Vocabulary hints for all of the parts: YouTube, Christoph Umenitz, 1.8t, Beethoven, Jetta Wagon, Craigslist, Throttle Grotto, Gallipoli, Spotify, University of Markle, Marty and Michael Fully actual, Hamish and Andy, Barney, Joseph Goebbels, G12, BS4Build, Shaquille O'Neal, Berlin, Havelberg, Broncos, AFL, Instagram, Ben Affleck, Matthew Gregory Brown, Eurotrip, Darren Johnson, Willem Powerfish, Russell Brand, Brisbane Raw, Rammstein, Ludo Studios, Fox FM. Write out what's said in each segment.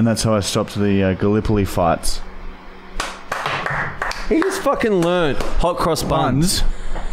And that's how I stopped the Gallipoli fights. He just fucking learned hot cross buns.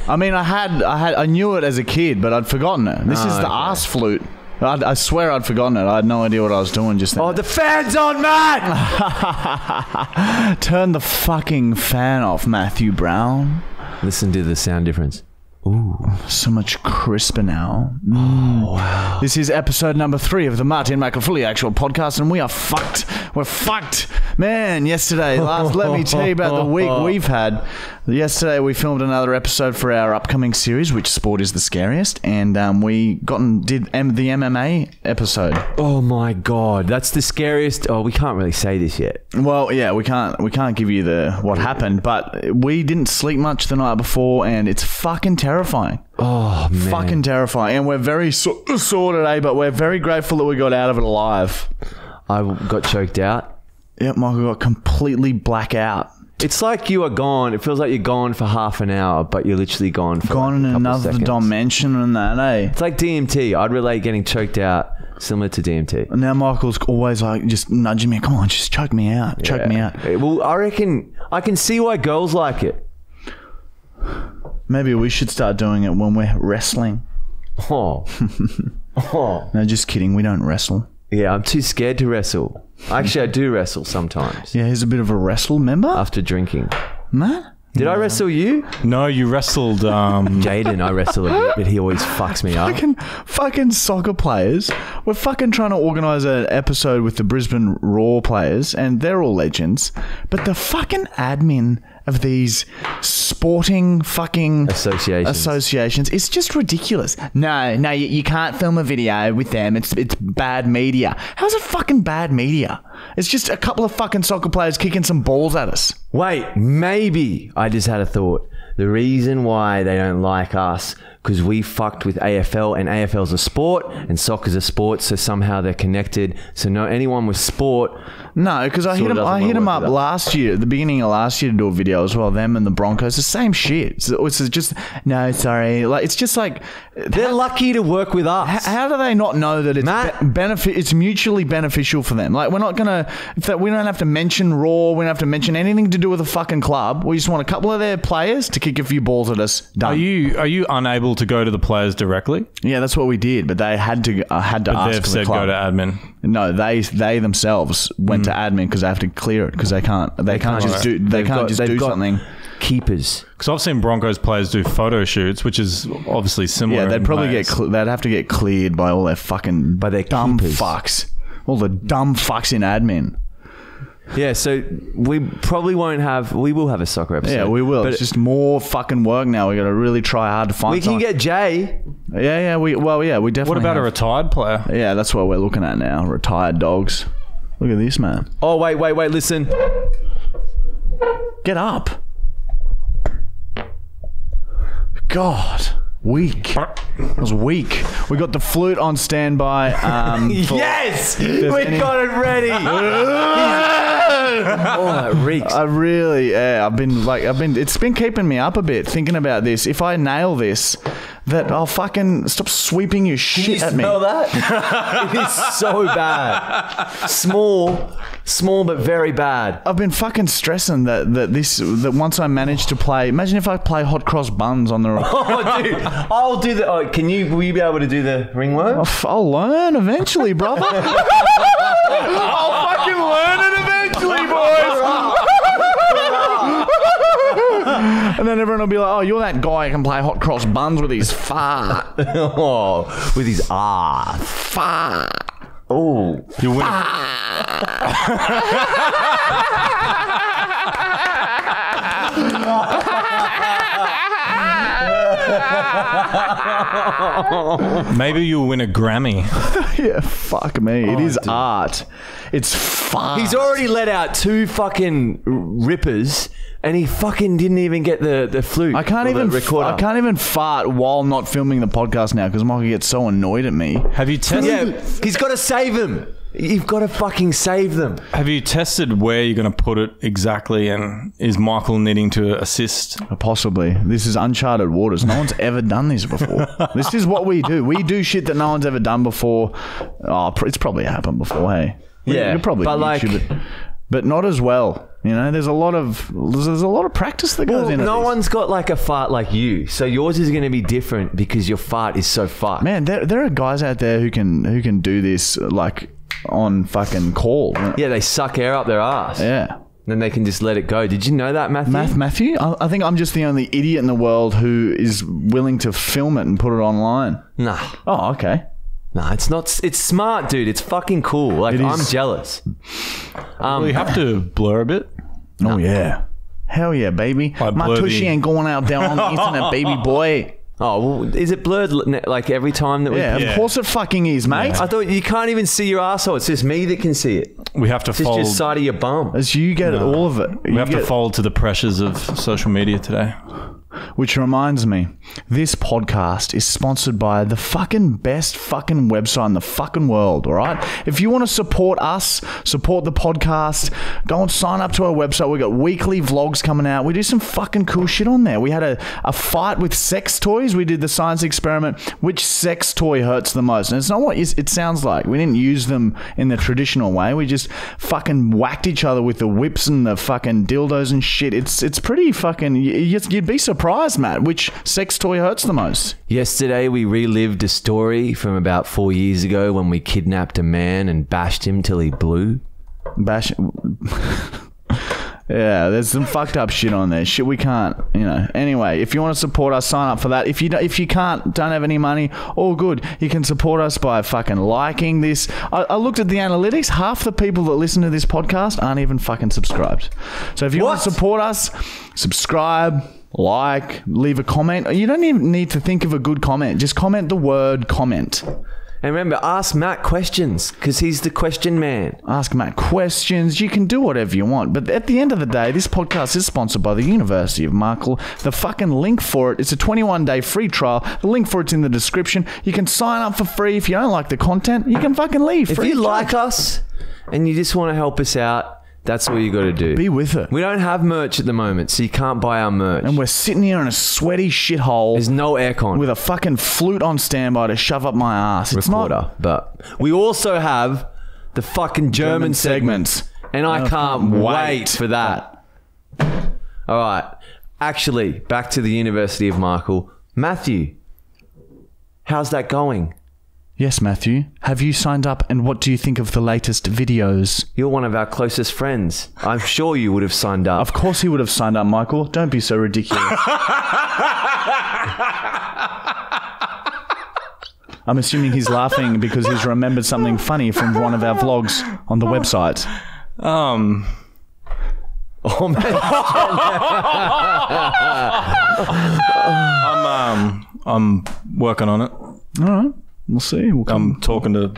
I mean, I knew it as a kid, but I'd forgotten it. This is the ass flute. I swear I'd forgotten it. I had no idea what I was doing just then. Oh, the fan's on, Matt! Turn the fucking fan off, Matthew Brown. Listen to the sound difference. Ooh, so much crisper now. Oh, wow. This is episode number 3 of the Marty and Michael Fully actual podcast, and we are fucked. We're fucked. Man, yesterday, let me tell you about the week we've had. Yesterday, we filmed another episode for our upcoming series, which sport is the scariest, and we did the MMA episode. Oh my God, that's the scariest. Oh, we can't really say this yet. Well, yeah, we can't give you what happened, but we didn't sleep much the night before, and it's fucking terrifying. Oh man, fucking terrifying. And we're very sore today, but we're very grateful that we got out of it alive. I got choked out. Yeah, Michael got completely black out. It's like you are gone. It feels like you're gone for half an hour, but you're literally gone for gone like in another dimension and that, eh? It's like DMT. I'd relate getting choked out similar to DMT. And now Michael's always like just nudging me. Come on, just choke me out. Choke me out. Well, I reckon I can see why girls like it. Maybe we should start doing it when we're wrestling. Oh. Oh. No, just kidding. We don't wrestle. Yeah, I'm too scared to wrestle. Actually, I do wrestle sometimes. Yeah, he's a bit of a wrestle member. After drinking. Matt? Did I wrestle you? No, you wrestled... Jaden, I wrestled a bit, but he always fucks me up. Fucking soccer players. We're fucking trying to organise an episode with the Brisbane Raw players, and they're all legends, but the fucking admin of these sporting fucking associations. It's just ridiculous. No, you can't film a video with them. It's bad media. How's it fucking bad media? It's just a couple of fucking soccer players kicking some balls at us. Wait, maybe I just had a thought. The reason why they don't like us because we fucked with AFL, and AFL's a sport and soccer's a sport, so somehow they're connected. So no, anyone with sport. No, because I hit him up last year, at the beginning of last year, to do a video as well. Them and the Broncos, the same shit. It's just no, sorry. Like it's just like they're lucky to work with us. How do they not know that it's benefit? It's mutually beneficial for them. Like we're not gonna. We don't have to mention Raw. We don't have to mention anything to do with the fucking club. We just want a couple of their players to kick a few balls at us. Done. Are you unable to go to the players directly? Yeah, that's what we did, but they had to ask. They've said go to admin. No, they themselves went to admin because they have to clear it because they can't just do something. Keepers, because I've seen Broncos players do photo shoots, which is obviously similar. Yeah, they'd probably they'd have to get cleared by all their fucking dumb keepers. Fucks. All the dumb fucks in admin. Yeah, so we probably won't have... We will have a soccer episode. Yeah, we will. But it's just more fucking work now. We've got to really try hard to find someone. We can get Jay. Yeah. We definitely What about a retired player? Yeah, that's what we're looking at now. Retired dogs. Look at this, man. Oh, wait. Listen. Get up. God. Weak. It was weak. We got the flute on standby. Yes! We got it ready! Oh, that reeks. It's been keeping me up a bit thinking about this. If I nail this, that I'll fucking stop sweeping your shit at me. Can you smell that? It is so bad. Small but very bad. I've been fucking stressing that once I manage to play. Imagine if I play hot cross buns on the rock. Oh, dude, I'll do the. Oh, will you be able to do the ringworm? I'll learn eventually, brother. I'll fucking learn it eventually, boys. And then everyone will be like, oh, you're that guy who can play hot cross buns with his fart. Oh, with his fart. Oh, you're winning. Maybe you'll win a Grammy. Yeah, fuck me. Oh, it is art. It's fart. He's already let out 2 fucking rippers. And he fucking didn't even get the flute. I can't even fart while not filming the podcast now because Michael gets so annoyed at me. Have you tested? Yeah, he's got to save him. You've got to fucking save them. Have you tested where you're going to put it exactly? And is Michael needing to assist? Possibly. This is uncharted waters. No one's ever done this before. This is what we do. We do shit that no one's ever done before. Oh, it's probably happened before, hey. Yeah, you probably but like, you but not as well. You know, there's a lot of practice that goes into this. No one's got like a fart like you, so yours is going to be different because your fart is so fucked. Man, there are guys out there who can do this like on fucking call. Yeah, they suck air up their ass. Yeah. Then they can just let it go. Did you know that, Matthew? Matthew? I think I'm just the only idiot in the world who is willing to film it and put it online. Nah. Oh, okay. Nah, it's not. It's smart, dude. It's fucking cool. Like, I'm jealous. Well, you have to blur a bit. Oh, no. Yeah. Hell yeah, baby. My tushy ain't going out there on the internet, baby boy. Oh, well, is it blurred like every time that we... Yeah, of course it fucking is, mate. Yeah. I thought you can't even see your asshole. It's just me that can see it. We have to fold... It's just side of your bum. As you get it, all of it. We have to fold to the pressures of social media today. Which reminds me, this podcast is sponsored by the fucking best fucking website in the fucking world, all right? If you want to support us, support the podcast, go and sign up to our website. We've got weekly vlogs coming out. We do some fucking cool shit on there. We had a fight with sex toys. We did the science experiment, which sex toy hurts the most. And it's not what it sounds like. We didn't use them in the traditional way. We just fucking whacked each other with the whips and the fucking dildos and shit. It's pretty fucking... You'd be surprised. Matt, which sex toy hurts the most? Yesterday, we relived a story from about 4 years ago when we kidnapped a man and bashed him till he blew. Bash? Yeah, there's some fucked up shit on there. Shit, we can't, you know. Anyway, if you want to support us, sign up for that. If you don't have any money, all good. You can support us by fucking liking this. I looked at the analytics. Half the people that listen to this podcast aren't even fucking subscribed. So if you want to support us, subscribe. Like, leave a comment. You don't even need to think of a good comment. Just comment the word comment. And remember, ask Matt questions because he's the question man. Ask Matt questions. You can do whatever you want. But at the end of the day, this podcast is sponsored by the University of Markle. The fucking link for it, it's a 21-day free trial. The link for it's in the description. You can sign up for free. If you don't like the content, you can fucking leave. If you like us and you just want to help us out, that's all you got to do. Be with it. We don't have merch at the moment, so you can't buy our merch. And we're sitting here in a sweaty shithole. There's no aircon. With a fucking flute on standby to shove up my ass. It's recorder, not... But we also have the fucking German segments. And I can't wait for that. All right. Actually, back to the University of Markle. Matthew, how's that going? Yes, Matthew. Have you signed up and what do you think of the latest videos? You're one of our closest friends. I'm sure you would have signed up. Of course he would have signed up, Michael. Don't be so ridiculous. I'm assuming he's laughing because he's remembered something funny from one of our vlogs on the website. Oh, man. I'm working on it. All right. We'll see. I'm talking to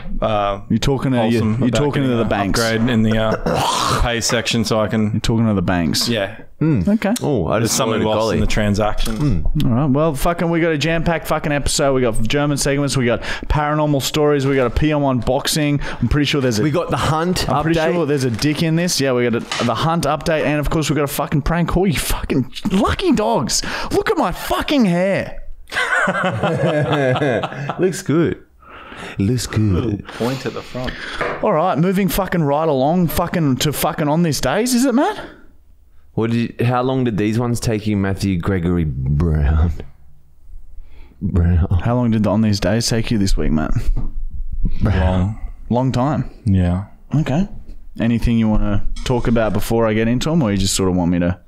you're talking to the banks. Upgrade in the pay section, so I can. You're talking to the banks. Yeah. Mm. Okay. Oh, I just something lost in the transaction. Mm. All right. Well, fucking, we got a jam-packed fucking episode. We got German segments. We got paranormal stories. We got a PM on boxing. I'm pretty sure there's a. We got the hunt. I'm pretty sure there's a dick in this. Yeah, we got the hunt update, and of course we got a fucking prank call. You fucking lucky dogs! Look at my fucking hair. Looks good. Looks good. Little point at the front. All right, moving fucking right along, fucking to fucking on these days, is it, Matt? How long did these ones take you, Matthew Gregory Brown? How long did the on these days take you this week, Matt? Long time. Yeah. Okay. Anything you want to talk about before I get into them, or you just sort of want me to?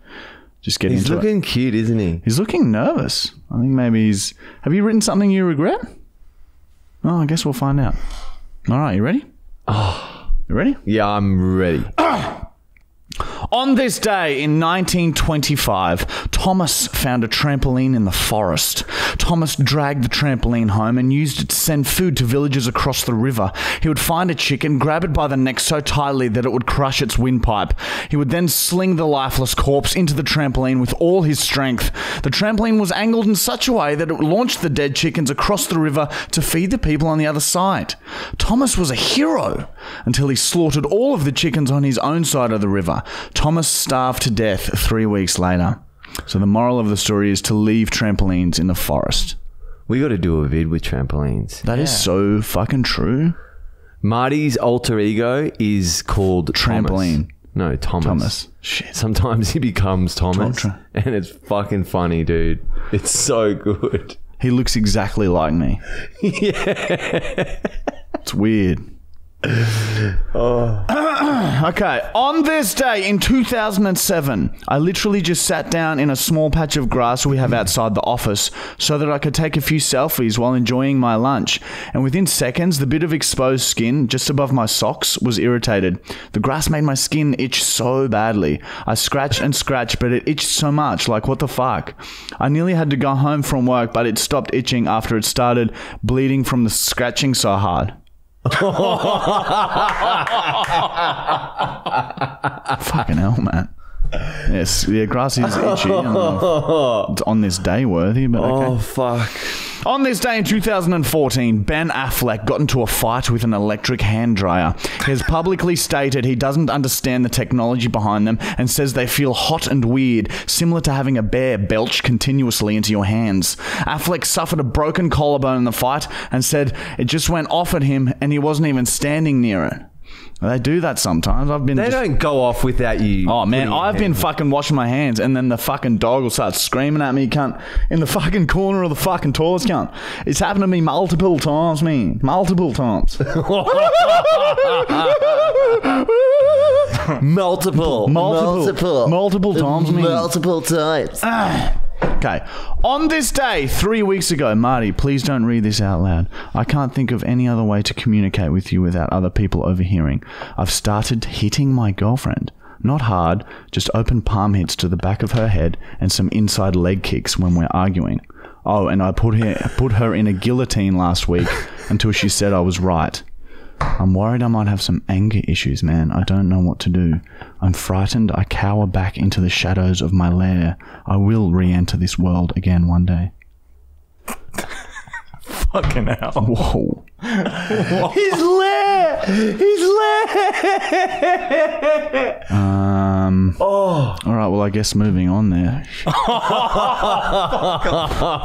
Just getting into it. He's looking cute, isn't he? He's looking nervous. I think maybe he's... Have you written something you regret? Oh, I guess we'll find out. All right, you ready? Oh. You ready? Yeah, I'm ready. On this day in 1925, Thomas found a trampoline in the forest. Thomas dragged the trampoline home and used it to send food to villagers across the river. He would find a chicken, grab it by the neck so tightly that it would crush its windpipe. He would then sling the lifeless corpse into the trampoline with all his strength. The trampoline was angled in such a way that it launched the dead chickens across the river to feed the people on the other side. Thomas was a hero until he slaughtered all of the chickens on his own side of the river. Thomas starved to death 3 weeks later. So the moral of the story is to leave trampolines in the forest. We got to do a vid with trampolines. That is so fucking true. Marty's alter ego is called Trampoline. Thomas. Shit. Sometimes he becomes Thomas. And it's fucking funny, dude. It's so good. He looks exactly like me. Yeah. It's weird. Oh. Okay. On this day in 2007, I literally just sat down in a small patch of grass we have outside the office so that I could take a few selfies while enjoying my lunch. And within seconds, the bit of exposed skin just above my socks was irritated. The grass made my skin itch so badly. I scratched and scratched, but it itched so much. Like, what the fuck? I nearly had to go home from work, but it stopped itching after it started bleeding from the scratching so hard. Fucking hell, man. Yes, yeah, grass is itchy. It's on this day worthy, but okay. Oh, fuck. On this day in 2014, Ben Affleck got into a fight with an electric hand dryer. He has publicly stated he doesn't understand the technology behind them and says they feel hot and weird, similar to having a bear belch continuously into your hands. Affleck suffered a broken collarbone in the fight and said it just went off at him and he wasn't even standing near it. They do that sometimes. They don't go off without you. Oh man, I've been fucking washing my hands, and then the fucking dog will start screaming at me, cunt, in the fucking corner of the fucking toilet, cunt. It's happened to me multiple times, man. Multiple times. Multiple times, man. Multiple times. Okay. On this day, 3 weeks ago, Marty, please don't read this out loud. I can't think of any other way to communicate with you without other people overhearing. I've started hitting my girlfriend. Not hard, just open palm hits to the back of her head and some inside leg kicks when we're arguing. Oh, and I put her in a guillotine last week until she said I was right. I'm worried I might have some anger issues, man. I don't know what to do. I'm frightened. I cower back into the shadows of my lair. I will re-enter this world again one day. Fucking hell. Whoa. Whoa. His lair! His lair! Oh. Alright, well, I guess moving on there.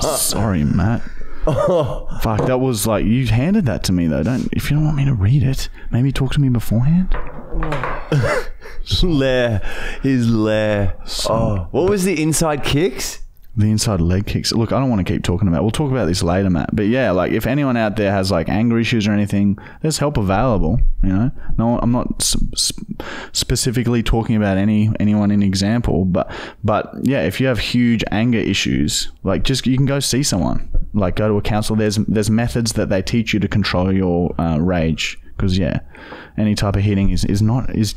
Sorry, Matt. Oh. Fuck, that was like, you handed that to me though. If you don't want me to read it, maybe talk to me beforehand. Oh. His lair. Oh. What was the inside kicks? The inside leg kicks. Look, I don't want to keep talking about it. We'll talk about this later, Matt. But yeah, like if anyone out there has like anger issues or anything, there's help available, you know? No, I'm not specifically talking about anyone in example, but yeah, if you have huge anger issues, like just you can go see someone. Like go to a counselor. There's methods that they teach you to control your rage, because yeah, any type of hitting is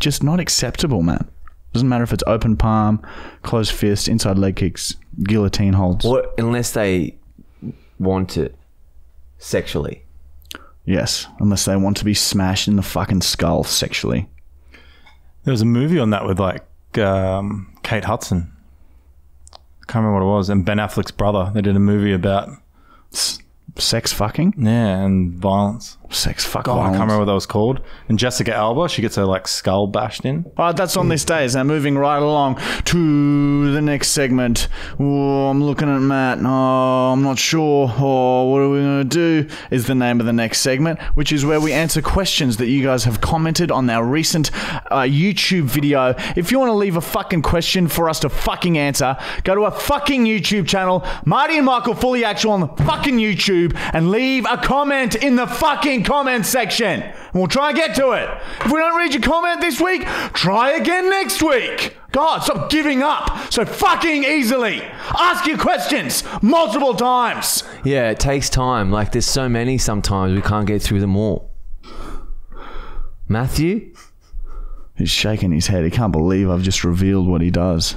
just not acceptable, man. Doesn't matter if it's open palm, closed fist, inside leg kicks, guillotine holds. Or unless they want it sexually. Yes, unless they want to be smashed in the fucking skull sexually. There was a movie on that with like Kate Hudson. I can't remember what it was. And Ben Affleck's brother. They did a movie about sex fucking? Yeah, and violence. Sex fuck violence. I can't remember what that was called. And Jessica Alba, she gets her like skull bashed in. Alright, that's on this day. So moving right along to the next segment. Oh, I'm looking at Matt. Oh, I'm not sure. Oh, what are we going to do is the name of the next segment, which is where we answer questions that you guys have commented on our recent YouTube video. If you want to leave a fucking question for us to fucking answer, go to our fucking YouTube channel, Marty and Michael Fully Actual on the fucking YouTube, and leave a comment in the fucking comment section, and we'll try and get to it. If we don't read your comment this week, try again next week. God, stop giving up so fucking easily. Ask your questions multiple times. Yeah, it takes time. Like, there's so many sometimes we can't get through them all. Matthew? He's shaking his head. He can't believe I've just revealed what he does.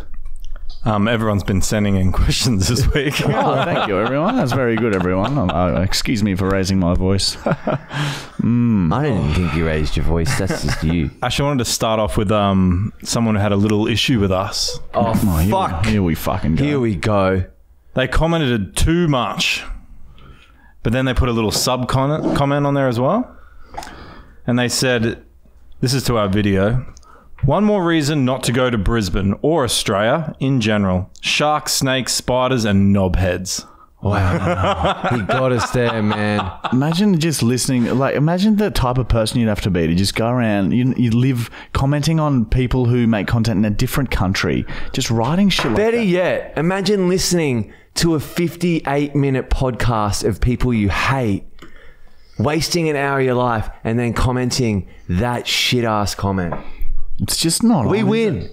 Everyone's been sending in questions this week. Oh, thank you, everyone. That's very good, everyone. Excuse me for raising my voice. I didn't think you raised your voice. That's just you. Actually, I wanted to start off with someone who had a little issue with us. Oh, fuck. Here we fucking go. Here we go. They commented too much, but then they put a little sub-comment on there as well. And they said, this is to our video. One more reason not to go to Brisbane or Australia in general. Sharks, snakes, spiders, and knobheads. Wow. He got us there, man. Imagine just listening. Like, imagine the type of person you'd have to be to just go around. You live commenting on people who make content in a different country, just writing shit like that. Better yet, imagine listening to a 58-minute podcast of people you hate, wasting an hour of your life, and then commenting that shit-ass comment. It's just not. We win.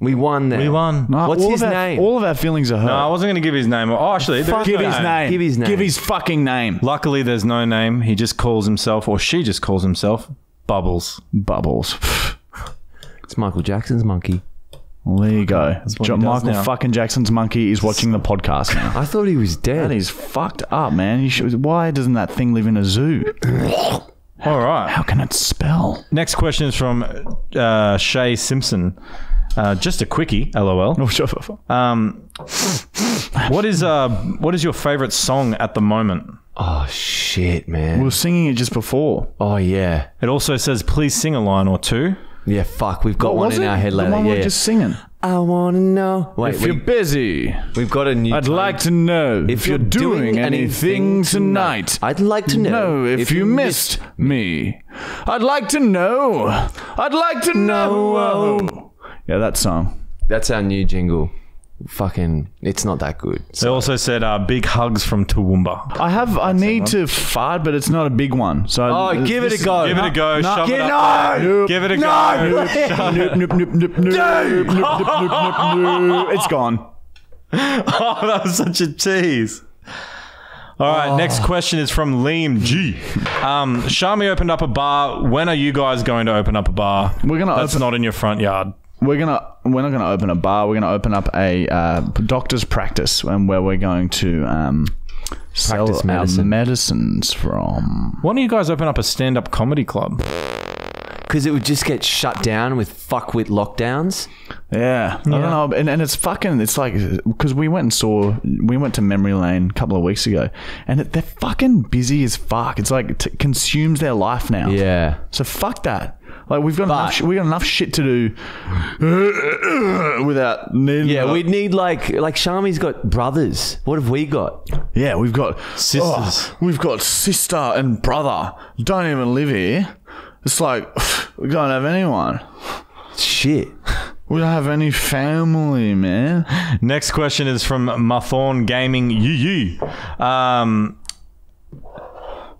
We won there. We won. No, what's his name? All of our feelings are hurt. No, I wasn't going to give his name. Oh, actually, give his name. Give his name. Give his fucking name. Luckily, there's no name. He just calls himself, or she just calls himself, Bubbles. Bubbles. It's Michael Jackson's monkey. Well, there you go. Michael fucking Jackson's monkey is watching the podcast now. I thought he was dead. That is fucked up, man. You should, why doesn't that thing live in a zoo? All right. How can it spell? Next question is from Shay Simpson. Just a quickie, LOL. What is your favourite song at the moment? Oh, shit, man. We were singing it just before. Oh, yeah. It also says, please sing a line or two. Yeah, fuck. We've got one in our head later. The one we're just singing. I want to know. Wait, if you're busy. We've got a new I'd time. Like to know if you're doing anything tonight. I'd like to know if you missed me. I'd like to know. I'd like to know. Yeah, that song. That's our new jingle. Fucking, it's not that good. So. They also said big hugs from Toowoomba. I need to fart, but it's not a big one. So give it a go. Give it a go. Shove it up. No. Give it a go. Nope. It's gone. Oh, that was such a tease. All right, next question is from Liam G. Shami opened up a bar. When are you guys going to open up a bar? That's not in your front yard. We're not going to open a bar. We're going to open up a doctor's practice, and where we're going to sell our medicines from. Why don't you guys open up a stand-up comedy club? Because it would just get shut down with fuckwit lockdowns. Yeah, I don't know, and it's fucking. It's like because we went to Memory Lane a couple of weeks ago, and they're fucking busy as fuck. It's like it consumes their life now. Yeah, so fuck that. Like we've got enough shit to do without needing. Yeah, we'd need like Shami's got brothers. What have we got? Yeah, we've got sisters. Oh, we've got sister and brother. Don't even live here. It's like we don't have anyone. Shit. We don't have any family, man. Next question is from Mathorn Gaming UU.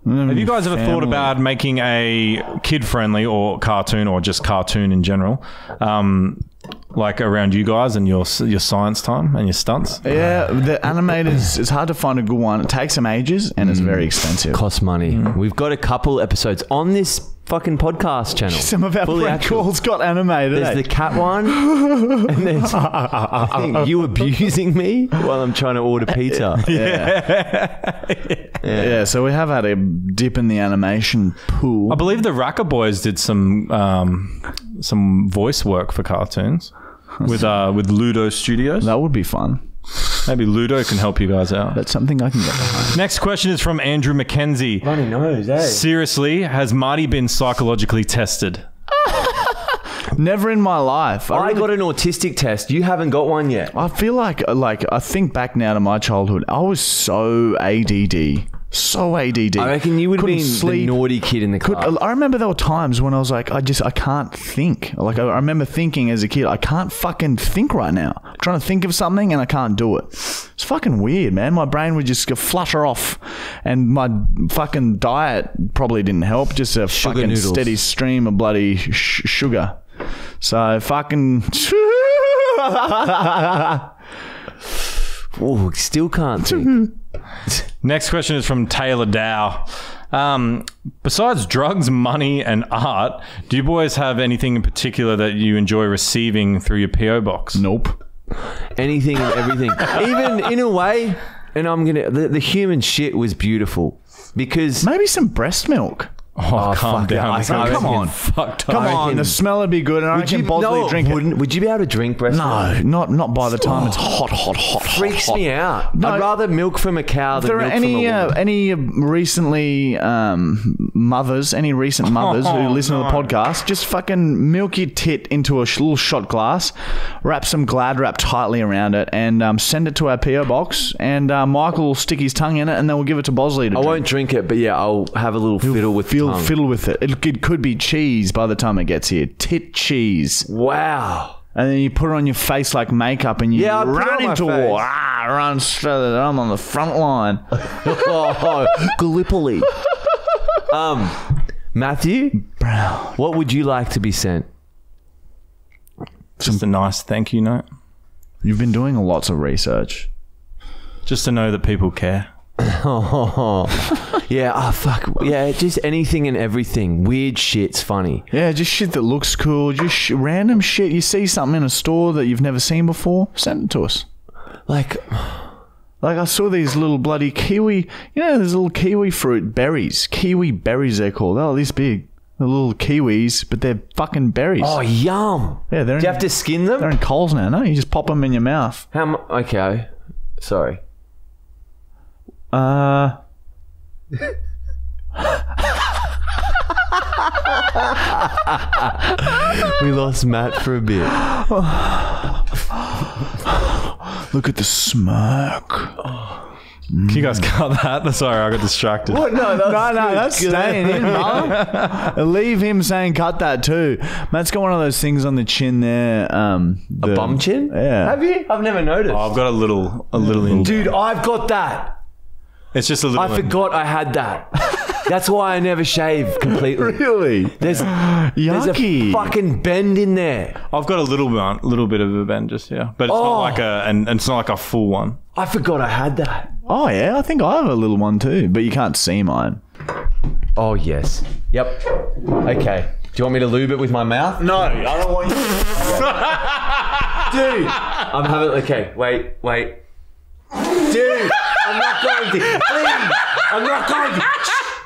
Have you guys ever thought about making a kid-friendly or cartoon or just cartoon in general, like around you guys and your science time and your stunts? Yeah, the animators, it's hard to find a good one. It takes them ages and it's very expensive. Costs money. We've got a couple episodes on this fucking podcast channel. Some of our prank calls got animated. There's the cat one. And there's I think you abusing me while I'm trying to order pizza. Yeah, so we have had a dip in the animation pool. I believe the Racker Boys did some voice work for cartoons with Ludo Studios. That would be fun. Maybe Ludo can help you guys out. That's something I can get behind. Next question is from Andrew McKenzie. Bloody nose, eh? Seriously, has Marty been psychologically tested? Never in my life. I got an autistic test. You haven't got one yet. I feel like I think back now to my childhood. I was so ADD. So ADD. I reckon you would have been the naughty kid in the class. I remember there were times when I was like, I can't think. Like, I remember thinking as a kid, I can't fucking think right now. I'm trying to think of something and I can't do it. It's fucking weird, man. My brain would just flutter off, and my fucking diet probably didn't help. Just a sugar fucking noodles. Steady stream of bloody sugar. So fucking. Oh, still can't think. Next question is from Taylor Dow. Besides drugs, money, and art, do you boys have anything in particular that you enjoy receiving through your P.O. box? Nope. Anything and everything. Even in a way, the human shit was beautiful because- Maybe some breast milk. Oh, calm down. Come on. Come on. The smell would be good and I can boldly drink it. Would you be able to drink breast milk? No, not by the time it's hot. Freaks me out. I'd rather milk from a cow than milk from a woman. There are any recently mothers, any recent mothers who listen to the podcast, just fucking milk your tit into a little shot glass, wrap some Glad Wrap tightly around it and send it to our PO box and Michael will stick his tongue in it and then we'll give it to Bosley to drink. I won't drink it, but yeah, I'll have a little fiddle with it. Fiddle with it. It could be cheese by the time it gets here. Tit cheese. Wow. And then you put it on your face like makeup and you run into war. Ah, run straight. I'm on the front line. Gallipoli. Matthew, Brown, what would you like to be sent? Just a nice thank you note. You've been doing lots of research. Just to know that people care. Fuck. Yeah, just anything and everything. Weird shit's funny. Yeah, just shit that looks cool. Just random shit. You see something in a store that you've never seen before, send it to us. Like I saw these little bloody kiwi. You know, there's little kiwi fruit berries. Kiwi berries they're called. They're this big. They're little kiwis, but they're fucking berries. Oh, yum. Yeah, they're. Do you have to skin them? They're in Coles now, no? You just pop them in your mouth. Okay. Sorry. We lost Matt for a bit. Look at the smirk. Can you guys cut that? Sorry, I got distracted. What? No, that's staying in, man. Leave him saying cut that too. Matt's got one of those things on the chin there. A bum chin? Yeah. Have you? I've never noticed. Oh, I've got a little. Dude, I've got that. It's just a little. I forgot I had that. That's why I never shave completely. Really? There's a fucking bend in there. I've got a little bit of a bend just here, but it's not like and it's not like a full one. I forgot I had that. Oh yeah, I think I have a little one too, but you can't see mine. Oh yes. Yep. Okay. Do you want me to lube it with my mouth? No, I don't want you. Dude, I'm having. Okay, wait. Dude, I'm not going to. Please, I'm not going to.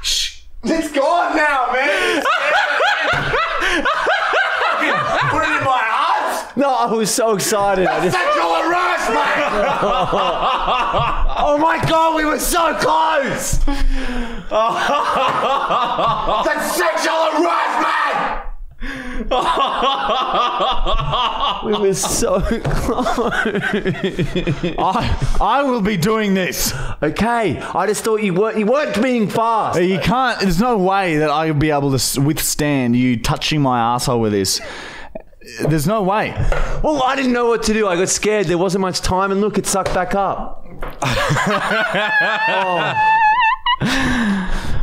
Shh. It's gone now, man. Put it in my eyes. No, I was so excited. That's sexual harassment. Oh my God, we were so close. That's sexual harassment. We were so close. I will be doing this. Okay. I just thought you weren't being fast. You can't. There's no way that I'll be able to withstand you touching my asshole with this. There's no way. Well, I didn't know what to do. I got scared. There wasn't much time. And look, it sucked back up.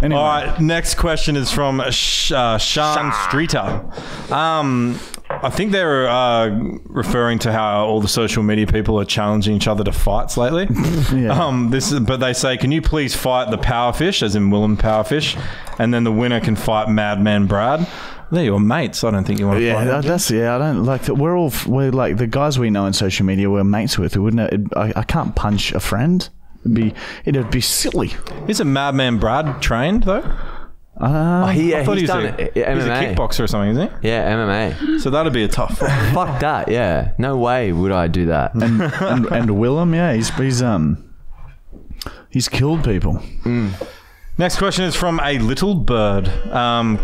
Anyway. All right, next question is from Sean Streeter. I think they're referring to how all the social media people are challenging each other to fights lately. Yeah. But they say, can you please fight the Powerfish, as in Willem Powerfish, and then the winner can fight Madman Brad. They're your mates. I don't think you want to fight them. I don't like that. We're like the guys we know on social media we're mates with. I can't punch a friend. It'd be silly. Is a Madman Brad trained though? I thought he's a kickboxer or something, isn't he? Yeah, MMA. So that'd be a tough fight. Fuck that, yeah. No way would I do that. And Willem, yeah, he's killed people. Mm. Next question is from a little bird.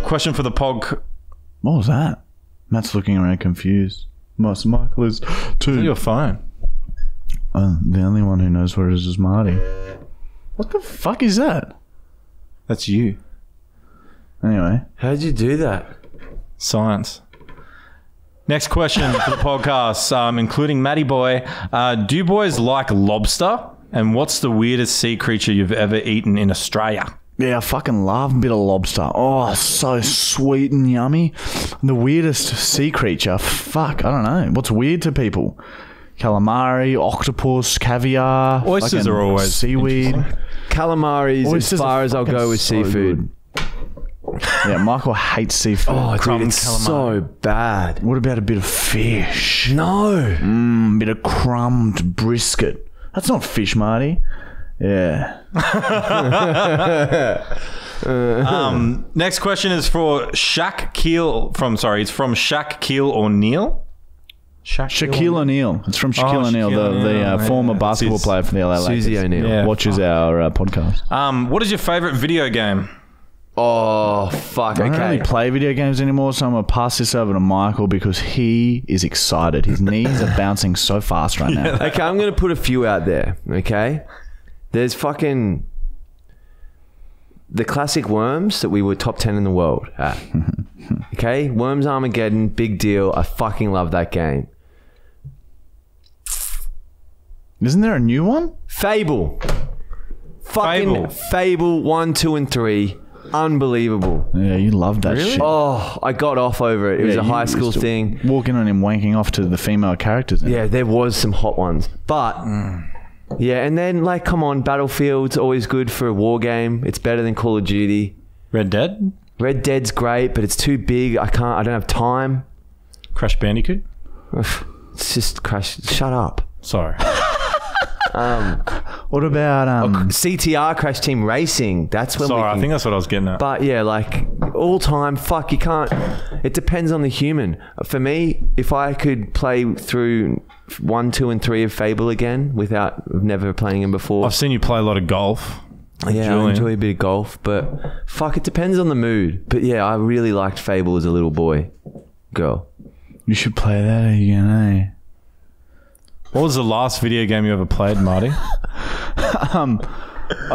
Question for the pog. What was that? Matt's looking around confused. Michael is too. You're fine. The only one who knows where it is Marty. What the fuck is that? That's you. Anyway. How'd you do that? Science. Next question for the podcast, including Matty Boy. Do you boys like lobster? And what's the weirdest sea creature you've ever eaten in Australia? Yeah, I fucking love a bit of lobster. Oh, so sweet and yummy. The weirdest sea creature. Fuck, I don't know. What's weird to people? Calamari, octopus, caviar. Oysters are always seaweed. Calamari is as far as I'll go with seafood. Yeah, Michael hates seafood. Oh, dude, it's so bad. What about a bit of fish? No. Bit of crumbed brisket. That's not fish, Marty. Yeah. Next question is for Shaq Keel from, sorry, it's from Shaq Keel O'Neal. Shaquille O'Neal. It's from Shaquille O'Neal, the former basketball player for the LA Lakers. Susie O'Neal watches our podcast. What is your favorite video game? Oh, fuck. I don't really play video games anymore, so I'm going to pass this over to Michael because he is excited. His knees are bouncing so fast right now. Okay, I'm going to put a few out there, okay? There's fucking the classic Worms that we were top 10 in the world at. Okay? Worms Armageddon, big deal. I fucking love that game. Isn't there a new one? Fable. Fucking Fable 1, 2, and 3. Unbelievable. Yeah, you loved that shit. Oh, I got off over it. It was a high school thing. Walking on and wanking off to the female characters. Yeah, there was some hot ones. But, yeah, and then, like, come on, Battlefield's always good for a war game. It's better than Call of Duty. Red Dead? Red Dead's great, but it's too big. I don't have time. Crash Bandicoot? It's just Crash. Shut up. Sorry. What about CTR Crash Team Racing? That's when I think that's what I was getting at. But yeah, like all time, fuck, you can't. It depends on the human. For me, if I could play through 1, 2, and 3 of Fable again without never playing them before. I've seen you play a lot of golf. Yeah, I enjoy a bit of golf, but fuck, it depends on the mood. But yeah, I really liked Fable as a little boy, girl. You should play that again, eh? What was the last video game you ever played, Marty? I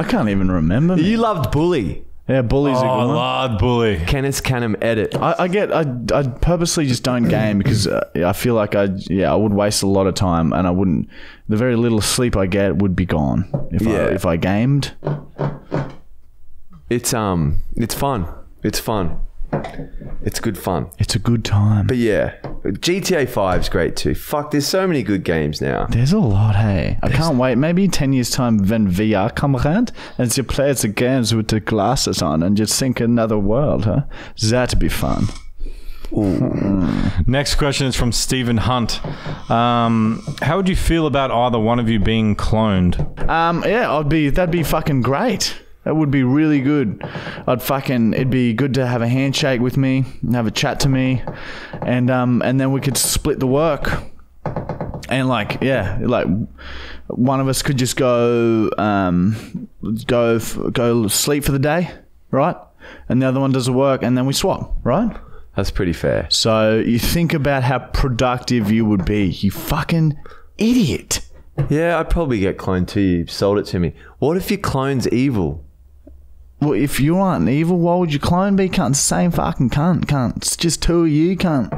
can't even remember. You loved Bully. Yeah, Bully's a good one. I loved Bully. Kenneth Canham edit. I purposely just don't game because I feel like I would waste a lot of time and I wouldn't. The very little sleep I get would be gone if I gamed. It's fun. It's fun. It's good fun. It's a good time. But yeah, GTA 5's great too. Fuck, there's so many good games now. There's a lot, hey. I can't wait. Maybe in 10 years time when VR come around and you play the games with the glasses on and you think another world, huh? That'd be fun. Next question is from Stephen Hunt. How would you feel about either one of you being cloned? Yeah, that'd be fucking great. That would be really good. It'd be good to have a handshake with me and have a chat to me, and then we could split the work. And like one of us could just go sleep for the day, right? And the other one does the work, and then we swap, right? That's pretty fair. So you think about how productive you would be, you fucking idiot. Yeah, I'd probably get cloned too. You sold it to me. What if your clone's evil? Well, if you aren't evil, why would your clone be? Cunt, same fucking cunt, cunt. It's just two of you, cunt.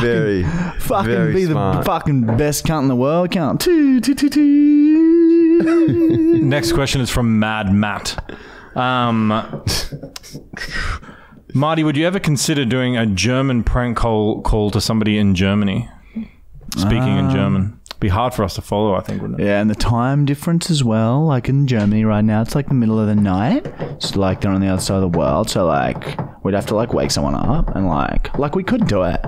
Very, fucking be the fucking best cunt in the world, cunt. Next question is from Mad Matt. Marty, would you ever consider doing a German prank call to somebody in Germany? Speaking in German. It'd be hard for us to follow, I think, wouldn't it? Yeah, and the time difference as well. Like in Germany right now, it's like the middle of the night. It's like they're on the other side of the world. So like we'd have to like wake someone up and like we could do it.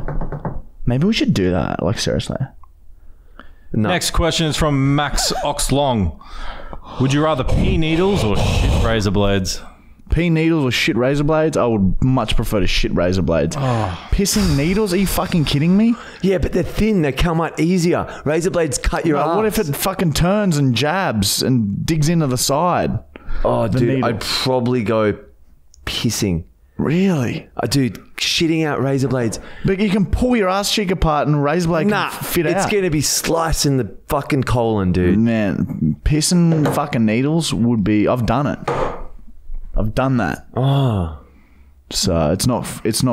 Maybe we should do that. Like seriously. No. Next question is from Max Oxlong. Would you rather pee needles or shit razor blades? Pee needles or shit razor blades? I would much prefer to shit razor blades. Oh. Pissing needles? Are you fucking kidding me? Yeah, but they're thin. They come out easier. Razor blades cut your ass. What if it fucking turns and jabs and digs into the side? Oh, dude, needle. I'd probably go pissing. Really? Dude, shitting out razor blades. But you can pull your ass cheek apart and razor blade can fit out. It's going to be slicing the fucking colon, dude. Man, pissing fucking needles would be... I've done it. I've done that. Oh. So it's not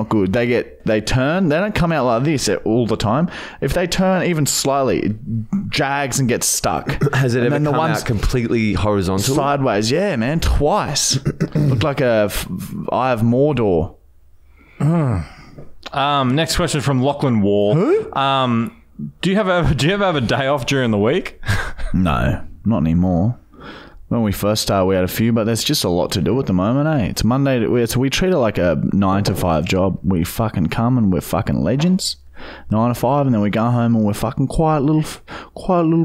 good. They turn, they don't come out like this all the time. If they turn even slightly, it jags and gets stuck. Has it ever come out completely horizontal? Sideways, yeah, man, twice. Looked like a Eye of Mordor. Next question from Lachlan Wall. Who? Do you ever have a day off during the week? No, not anymore. When we first started, we had a few, but there's just a lot to do at the moment, eh? It's Monday. We treat it like a 9-to-5 job. We fucking come and we're fucking legends. 9 to 5, and then we go home and we're fucking quiet little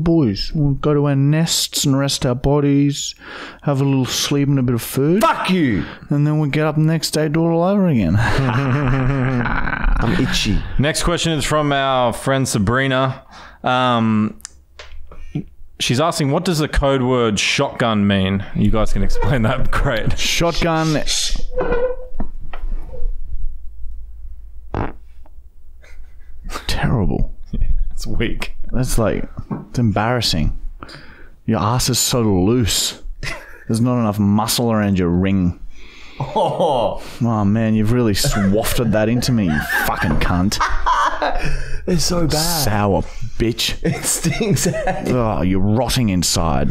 boys. We'll go to our nests and rest our bodies, have a little sleep and a bit of food. Fuck you! And then we get up the next day, do it all over again. I'm itchy. Next question is from our friend Sabrina. She's asking, what does the code word shotgun mean? You guys can explain that. Great. Shotgun. Terrible. Yeah, it's weak. That's like, it's embarrassing. Your ass is so loose. There's not enough muscle around your ring. Oh man, you've really swafted that into me, you fucking cunt. They're so bad. Sour bitch. It stinks. Oh, you're rotting inside.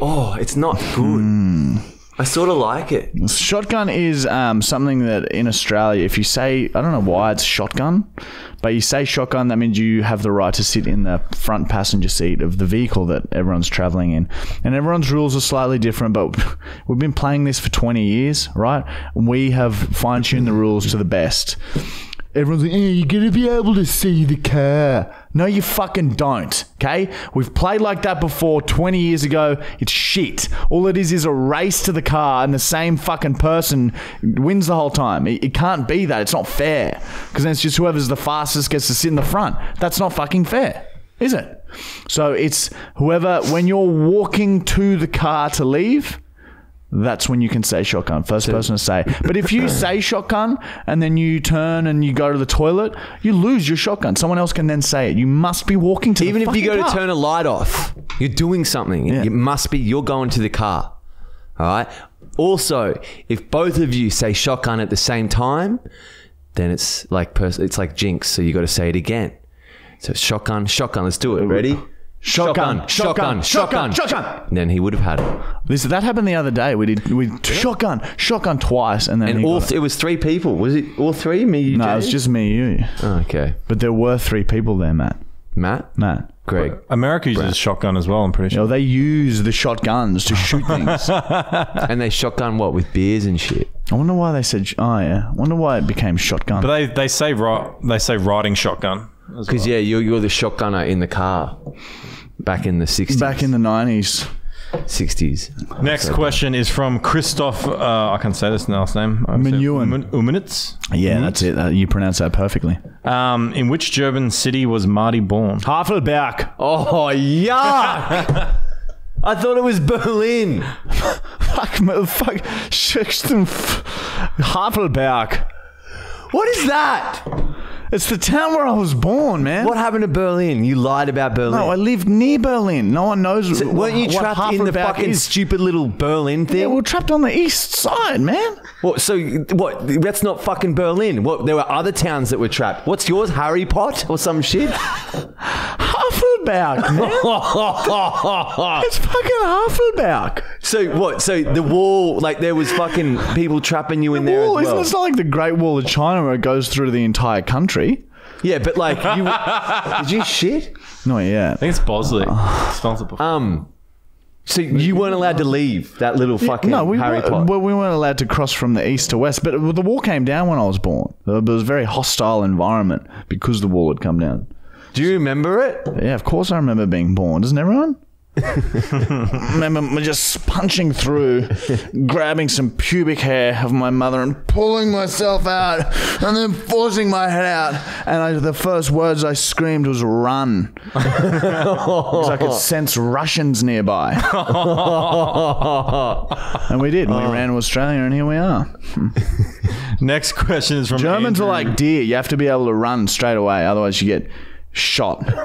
Oh, it's not good. I sort of like it. Shotgun is something that in Australia, if you say, I don't know why it's shotgun, but you say shotgun, that means you have the right to sit in the front passenger seat of the vehicle that everyone's traveling in. And everyone's rules are slightly different, but we've been playing this for 20 years, right? We have fine-tuned the rules to the best. Everyone's like, hey, you're going to be able to see the car. No, you fucking don't, okay? We've played like that before 20 years ago. It's shit. All it is a race to the car, and the same fucking person wins the whole time. It can't be that. It's not fair. Because then it's just whoever's the fastest gets to sit in the front. That's not fucking fair, is it? So it's whoever, when you're walking to the car to leave, that's when you can say shotgun. First person to say. But if you say shotgun and then you turn and you go to the toilet, you lose your shotgun. Someone else can then say it. You must be walking to the car. Even if you go to turn a light off, you're doing something. Yeah. It must be, you're going to the car. All right? Also, if both of you say shotgun at the same time, then it's like jinx, so you got to say it again. So shotgun, let's do it. Ready? Shotgun. And then he would have had it. That happened the other day. We did shotgun twice, and then it was three people. Was it all three? Me, you, no, Jay? It was just me, you. Oh, okay, but there were three people there. Matt. Greg. America uses shotgun as well, I'm pretty sure. No, they use the shotguns to shoot things. And they shotgun what? With beers and shit. I wonder why they said, oh yeah, I wonder why it became shotgun. But they say riding shotgun. Because well, yeah, you're the shotgunner in the car back in the 60s. Back in the 90s. 60s. Next question is from Christoph, I can say this last name. Umenitz. Yeah, that's it. You pronounce that perfectly. In which German city was Marty born? Havelberg. Oh, yuck. I thought it was Berlin. Fuck. Havelberg. What is that? It's the town where I was born, man. What happened to Berlin? You lied about Berlin. No, I lived near Berlin. No one knows. So weren't you trapped in the fucking stupid little Berlin thing? Yeah, we were trapped on the east side, man. What? So what? That's not fucking Berlin. What? There were other towns that were trapped. What's yours? Harry Potter or some shit? Havelberg, man. It's fucking Havelberg. So what? So the wall, like there was fucking people trapping you in the wall, as well. It's not like the Great Wall of China where it goes through the entire country. Yeah, but like, did you shit? No, yeah. I think it's Bosley. So you weren't allowed to leave that little fucking Harry Potter. Well, we weren't allowed to cross from the east to west, but the wall came down when I was born. There was a very hostile environment because the wall had come down. Do you remember it? Yeah, of course I remember being born. Doesn't everyone? I remember just punching through, grabbing some pubic hair of my mother and pulling myself out and then forcing my head out, and the first words I screamed was run, because I could sense Russians nearby. And we did. We ran to Australia and here we are. Next question is from Germans. Andrew. Are like deer. You have to be able to run straight away, otherwise you get shot. What?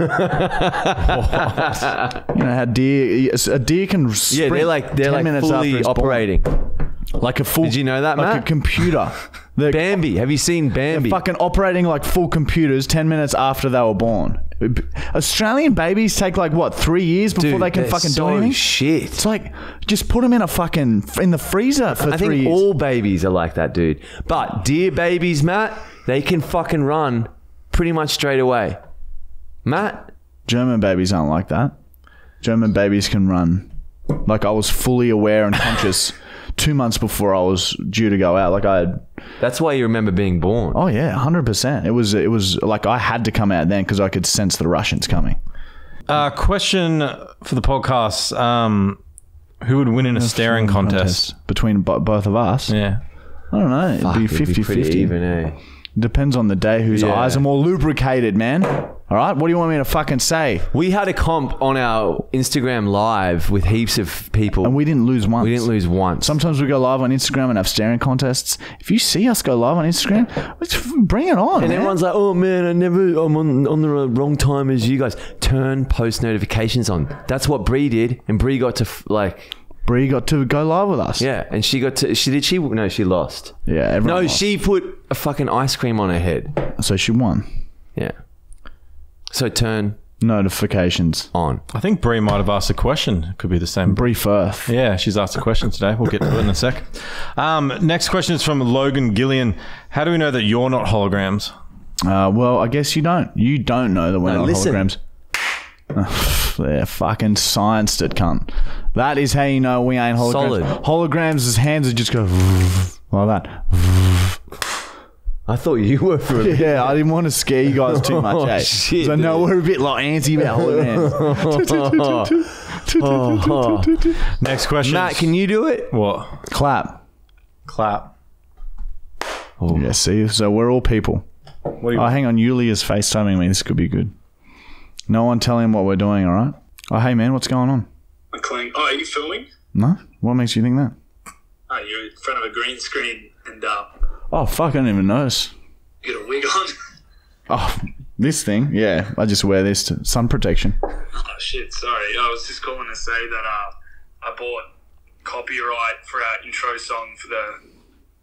You know how a deer can sprint. Yeah, they're like fully operating. Like a full. Did you know that, Matt? Like a computer. Bambi. Have you seen Bambi? They're fucking operating like full computers 10 minutes after they were born. Australian babies take like what, 3 years before they can fucking do anything? Shit. It's like, just put them in a fucking, in the freezer for 3 years. I think all babies are like that, dude. But deer babies, Matt, they can fucking run pretty much straight away. Matt? German babies aren't like that. German babies can run. Like, I was fully aware and conscious 2 months before I was due to go out. Like I had. That's why you remember being born. Oh yeah, 100%. It was like I had to come out then because I could sense the Russians coming. Question for the podcast: who would win in a staring contest between both of us? Yeah, I don't know. Fuck, it'd be 50-50. Even, eh? Depends on the day whose eyes are more lubricated, man. All right, what do you want me to fucking say? We had a comp on our Instagram live with heaps of people. And we didn't lose once. We didn't lose once. Sometimes we go live on Instagram and have staring contests. If you see us go live on Instagram, bring it on. And everyone's like, oh man, I'm on the wrong time as you guys. Turn post notifications on. That's what Bree did. And Bree got to like... Bree got to go live with us. Yeah, and she got to... She lost. Yeah, everyone lost. She put a fucking ice cream on her head. So she won. Yeah. So turn notifications on. I think Bree might have asked a question. It could be the same. Bree Firth. Yeah, she's asked a question today. We'll get to it in a sec. Next question is from Logan Gillian. How do we know that you're not holograms? Well, I guess you don't. You don't know that we're not holograms. They're fucking scienced it, cunt. That is how you know we ain't holograms. Solid. Holograms' hands would just go like that. I thought you were for a bit. Yeah, I didn't want to scare you guys too much, eh? Shit. So, no, we're a bit like anti about holograms. Next question. Matt, can you do it? What? Clap. Ooh. Yeah, see? So, we're all people. What do you hang on. Yulia's FaceTiming me. This could be good. No one tell him what we're doing, all right? Oh, hey, man, what's going on? McLean. Oh, are you filming? No. What makes you think that? Oh, you're in front of a green screen and... Oh, fuck, I didn't even notice. You got a wig on? Oh, this thing? Yeah, I just wear this to sun protection. Oh, shit, sorry. I was just calling to say that I bought copyright for our intro song for the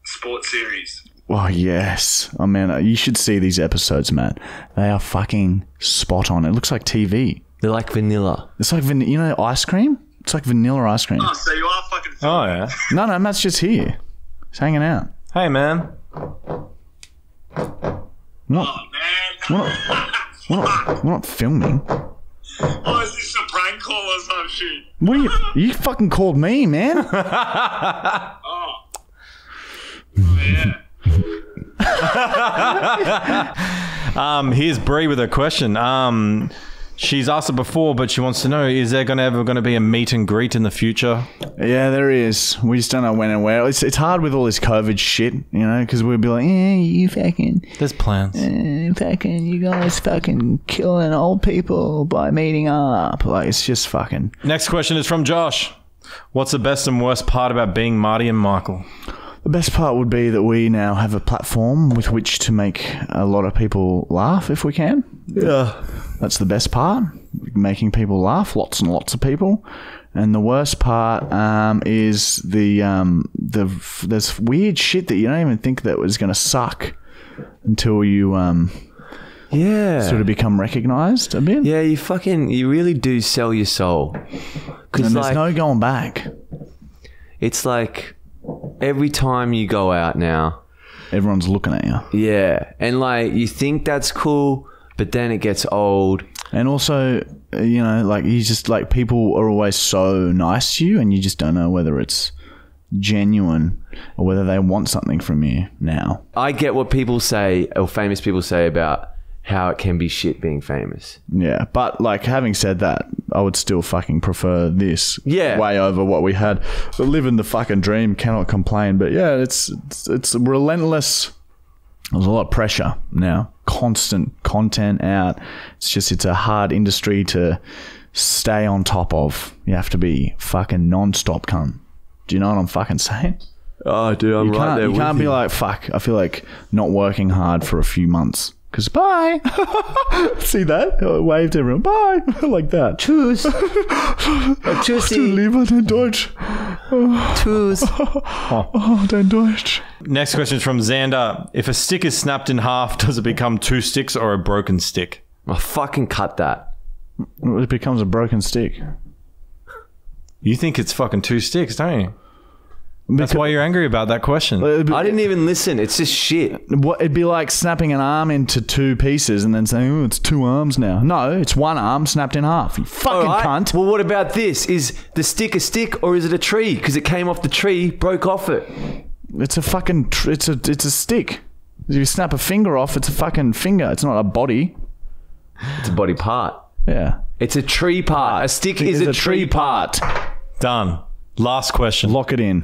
sports series. Oh, yes. Oh, man, you should see these episodes, Matt. They are fucking spot on. It looks like TV. They're like vanilla. It's like vanilla. You know ice cream? It's like vanilla ice cream. Oh, so you are fucking... Oh, yeah. No, Matt's just here. He's hanging out. Hey, man. We're not filming. Oh, is this a prank call or some shit? What you fucking called me, man. Oh. Yeah. Here's Bree with her question. She's asked it before, but she wants to know, is there ever going to be a meet and greet in the future? Yeah, there is. We just don't know when and where. It's hard with all this COVID shit, you know, because we'll be like, yeah, you fucking... There's plans. Fucking, you guys fucking killing old people by meeting up. Like, it's just fucking... Next question is from Josh. What's the best and worst part about being Marty and Michael? The best part would be that we now have a platform with which to make a lot of people laugh if we can. Yeah. That's the best part, making people laugh, lots and lots of people. And the worst part is there's weird shit that you don't even think that was going to suck until you sort of become recognised a bit. Yeah, you really do sell your soul. And there's no going back. It's like every time you go out now, everyone's looking at you. Yeah, and like you think that's cool. But then it gets old. And also, you know, like you just like people are always so nice to you and you just don't know whether it's genuine or whether they want something from you now. I get what people say or famous people say about how it can be shit being famous. Yeah. But like having said that, I would still fucking prefer this way over what we had. So living the fucking dream, cannot complain. But yeah, it's relentless. There's a lot of pressure now. Constant content out. It's a hard industry to stay on top of. You have to be fucking non-stop cunt. Do you know what I'm fucking saying? Oh, dude, I'm right there with you. You can't be like, fuck, I feel like not working hard for a few months. Because bye. See that? I waved to everyone. Bye. Like that. Tschüss. Tschüssi. Lieber dein Deutsch. Tschüss. Oh, dein Deutsch. Next question is from Xander. If a stick is snapped in half, does it become two sticks or a broken stick? I fucking cut that. It becomes a broken stick. You think it's fucking two sticks, don't you? That's why you're angry about that question. I didn't even listen. It's just shit. It'd be like snapping an arm into two pieces and then saying, oh, it's two arms now. No, it's one arm snapped in half. You fucking cunt. Well, what about this? Is the stick a stick or is it a tree? Because it came off the tree, broke off it. It's a fucking... It's a stick. If you snap a finger off, it's a fucking finger. It's not a body. It's a body part. Yeah. It's a tree part. A stick is a tree part. Done. Last question. Lock it in.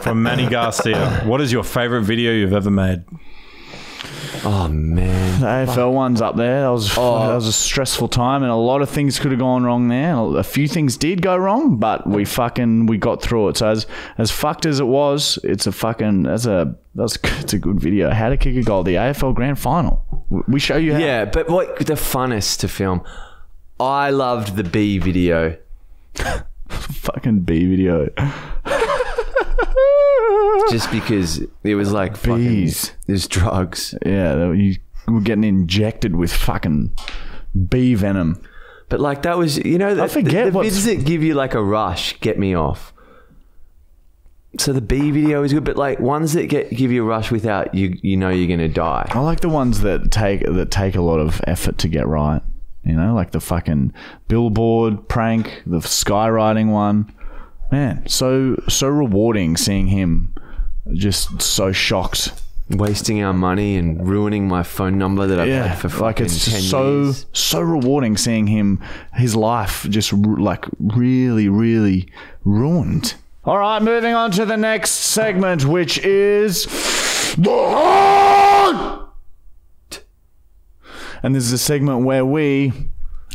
From Manny Garcia. What is your favourite video you've ever made? Oh, man. The AFL one's up there. That was a stressful time and a lot of things could have gone wrong there. A few things did go wrong, but we got through it. So as fucked as it was, it's a good video. How to kick a goal. The AFL grand final. We show you how. Yeah, but what the funnest to film. I loved the B video. Fucking B video. Just because it was like bees. Fucking, there's drugs. Yeah, you were getting injected with fucking bee venom. But like that was, you know, the vids that give you like a rush get me off. So the B video is good, but like ones that give you a rush without you know you're gonna die. I like the ones that take a lot of effort to get right. You know, like the fucking billboard prank, the skywriting one. Man, so rewarding seeing him just so shocked. Wasting our money and ruining my phone number that I've had for fucking 10 years. Like, it's so rewarding seeing him, his life just really, really ruined. All right, moving on to the next segment, which is... And this is a segment where we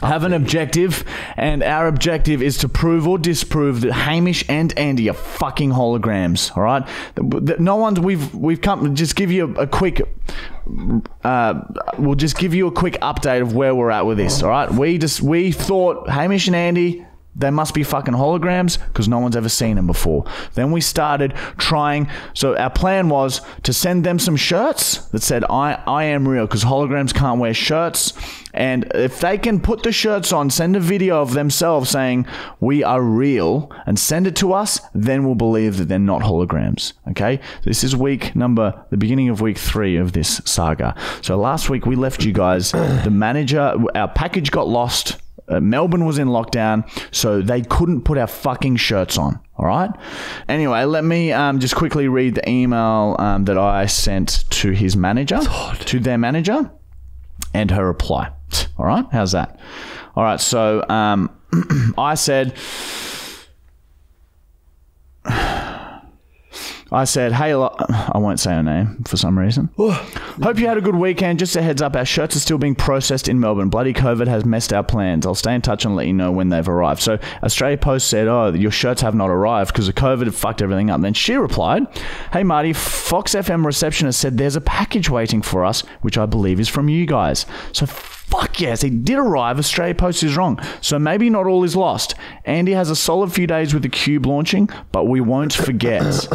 have an objective, and our objective is to prove or disprove that Hamish and Andy are fucking holograms. All right, we've come. Just give you a quick. We'll just give you a quick update of where we're at with this. All right, we thought Hamish and Andy. They must be fucking holograms because no one's ever seen them before. Then we started trying. So our plan was to send them some shirts that said, I am real, because holograms can't wear shirts. And if they can put the shirts on, send a video of themselves saying, we are real, and send it to us, then we'll believe that they're not holograms. Okay? This is the beginning of week 3 of this saga. So last week we left you guys, our package got lost. Melbourne was in lockdown, so they couldn't put our fucking shirts on, all right? Anyway, let me just quickly read the email that I sent to their manager, and her reply. All right? How's that? All right, so I said... hey, I won't say her name for some reason. Hope you had a good weekend. Just a heads up, our shirts are still being processed in Melbourne. Bloody COVID has messed our plans. I'll stay in touch and let you know when they've arrived. So Australia Post said, oh, your shirts have not arrived because the COVID fucked everything up. Then she replied, hey, Marty, Fox FM receptionist said there's a package waiting for us, which I believe is from you guys. So fuck yes, it did arrive. Australia Post is wrong. So maybe not all is lost. Andy has a solid few days with the Cube launching, but we won't forget.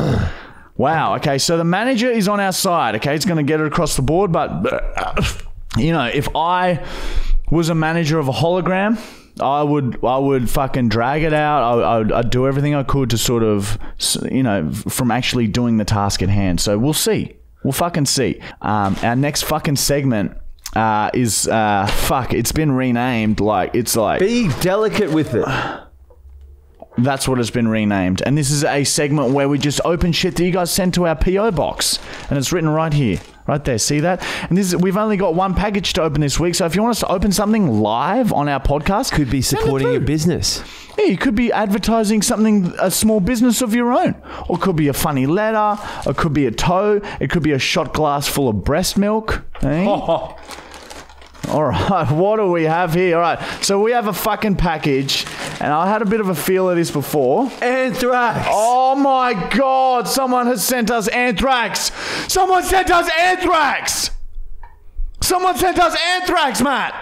Wow. Okay. So the manager is on our side. Okay. He's going to get it across the board. But, you know, if I was a manager of a hologram, I would fucking drag it out. I'd do everything I could to sort of, you know, from actually doing the task at hand. So we'll see. We'll fucking see. Our next fucking segment is, it's been renamed. Like, it's like. Be delicate with it. That's what it's been renamed. And this is a segment where we just open shit that you guys send to our PO box. And it's written right here. Right there. See that? And we've only got one package to open this week. So if you want us to open something live on our podcast. Could be supporting your business. Yeah, you could be advertising something, a small business of your own. Or it could be a funny letter. It could be a toe. It could be a shot glass full of breast milk. Eh? Oh. All right, what do we have here? All right, so we have a fucking package, and I had a bit of a feel of this before. Anthrax. Oh, my God. Someone has sent us anthrax. Someone sent us anthrax. Someone sent us anthrax, Matt.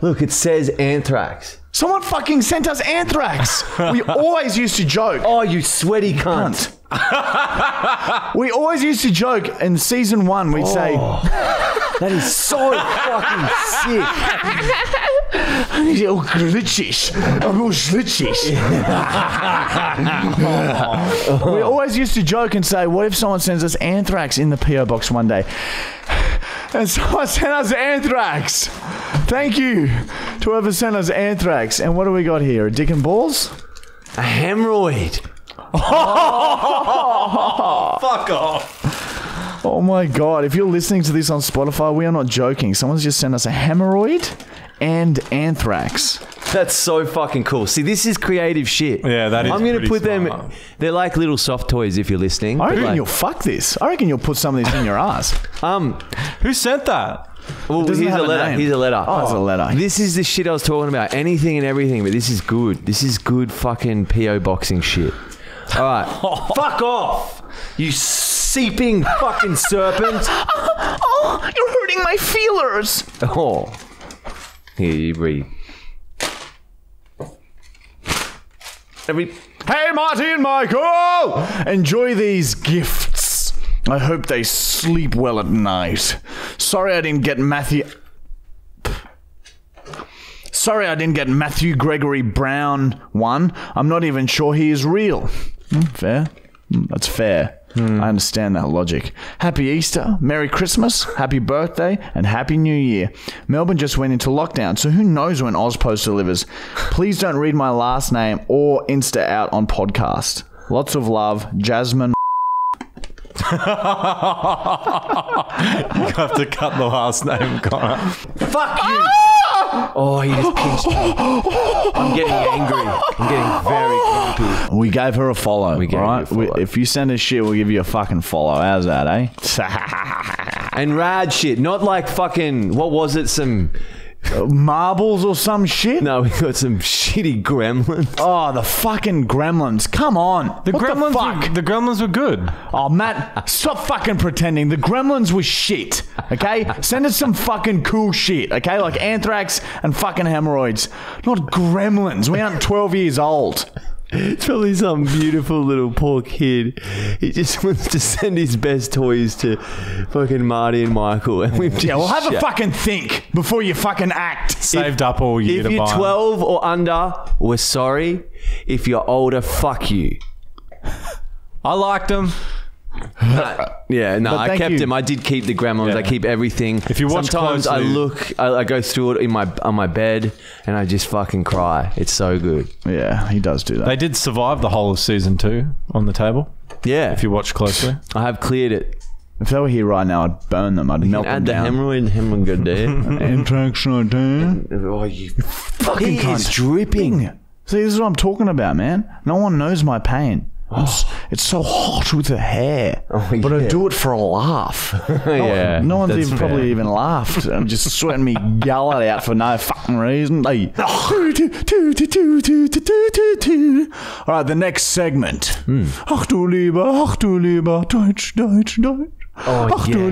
Look, it says anthrax. Someone fucking sent us anthrax. We always used to joke. Oh, you sweaty cunt. We always used to joke in season 1, we'd say... That is so fucking sick. Little glitches. I'm all glitches. We always used to joke and say, what if someone sends us anthrax in the PO box one day? And someone sent us anthrax. Thank you to whoever sent us anthrax. And what do we got here? A dick and balls? A hemorrhoid. Oh. Fuck off. Oh my god. If you're listening to this on Spotify, we are not joking. Someone's just sent us a hemorrhoid and anthrax. That's so fucking cool. See, this is creative shit. Yeah, that is. I'm going to put smart. Them... They're like little soft toys if you're listening. I reckon you'll fuck this. I reckon you'll put some of these in your ass. Who sent that? Well, here's a letter. Here's a letter. Oh, it's a letter. This is the shit I was talking about. Anything and everything, but this is good. This is good fucking PO boxing shit. All right. Fuck off, you seeping fucking serpent. Oh, you're hurting my feelers. Oh. Here, you breathe. Hey, Marty and Michael! Enjoy these gifts. I hope they sleep well at night. Sorry I didn't get Matthew Gregory Brown one. I'm not even sure he is real. Fair. That's fair. I understand that logic. Happy Easter, Merry Christmas, Happy Birthday, and Happy New Year. Melbourne just went into lockdown, so who knows when AusPost delivers. Please don't read my last name or Insta out on podcast. Lots of love, Jasmine. You have to cut the last name, Connor. Fuck you! Oh, he just pinched me. I'm getting angry. I'm getting very grumpy. We gave her a follow, right? If you send us shit, we'll give you a fucking follow. How's that, eh? And rad shit. Not like fucking, what was it? Some... marbles or some shit? No, we got some shitty gremlins. Oh, the fucking gremlins. Come on. The gremlins were good. Oh, Matt, stop fucking pretending. The gremlins were shit, okay? Send us some fucking cool shit, okay? Like anthrax and fucking hemorrhoids. Not gremlins. We aren't 12 years old. It's probably some beautiful little poor kid. He just wants to send his best toys to fucking Marty and Michael. And we've just have a fucking think before you fucking act. Saved up all year to buy. If you're 12 or under, we're sorry. If you're older, fuck you. I liked them. I kept him. I did keep the gremlins. Yeah. I keep everything. If you watch sometimes closely, I go through it on my bed and I just fucking cry. It's so good. Yeah, he does do that. They did survive the whole of season 2 on the table. Yeah, if you watch closely. I have cleared it. If they were here right now, I'd burn them. I'd melt them down. Add the hemorrhoid good there. Anthrax right there. Oh, you fucking he cunt. Is dripping. See, this is what I'm talking about, man. No one knows my pain. It's so hot with the hair, but I do it for a laugh. No one's probably even laughed. I'm just sweating me gullet out for no fucking reason. Like, all right, the next segment. Ach du lieber, Deutsch, Deutsch, Deutsch. Ach du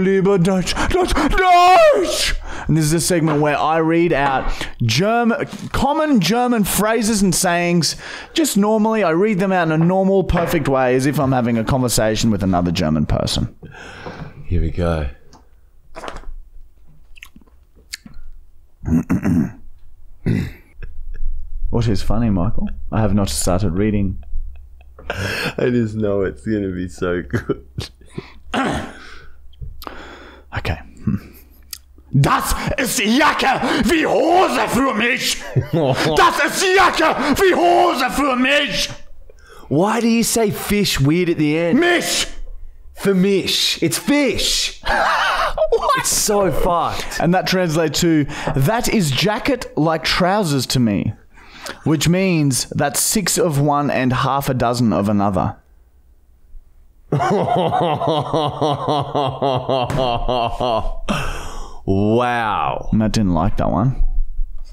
lieber, Deutsch, Deutsch, Deutsch. And this is a segment where I read out common German phrases and sayings. Just normally, I read them out in a normal, perfect way, as if I'm having a conversation with another German person. Here we go. What is funny, Michael? I have not started reading. I just know it's going to be so good. Okay. Das ist Jacke wie Hose für mich. Das ist Jacke wie Hose für mich. Why do you say fish weird at the end? Mish. For mish. It's fish. What? It's so fucked. And that translates to, that is jacket like trousers to me. Which means that's 6 of one and half a dozen of another. Wow. Matt didn't like that one.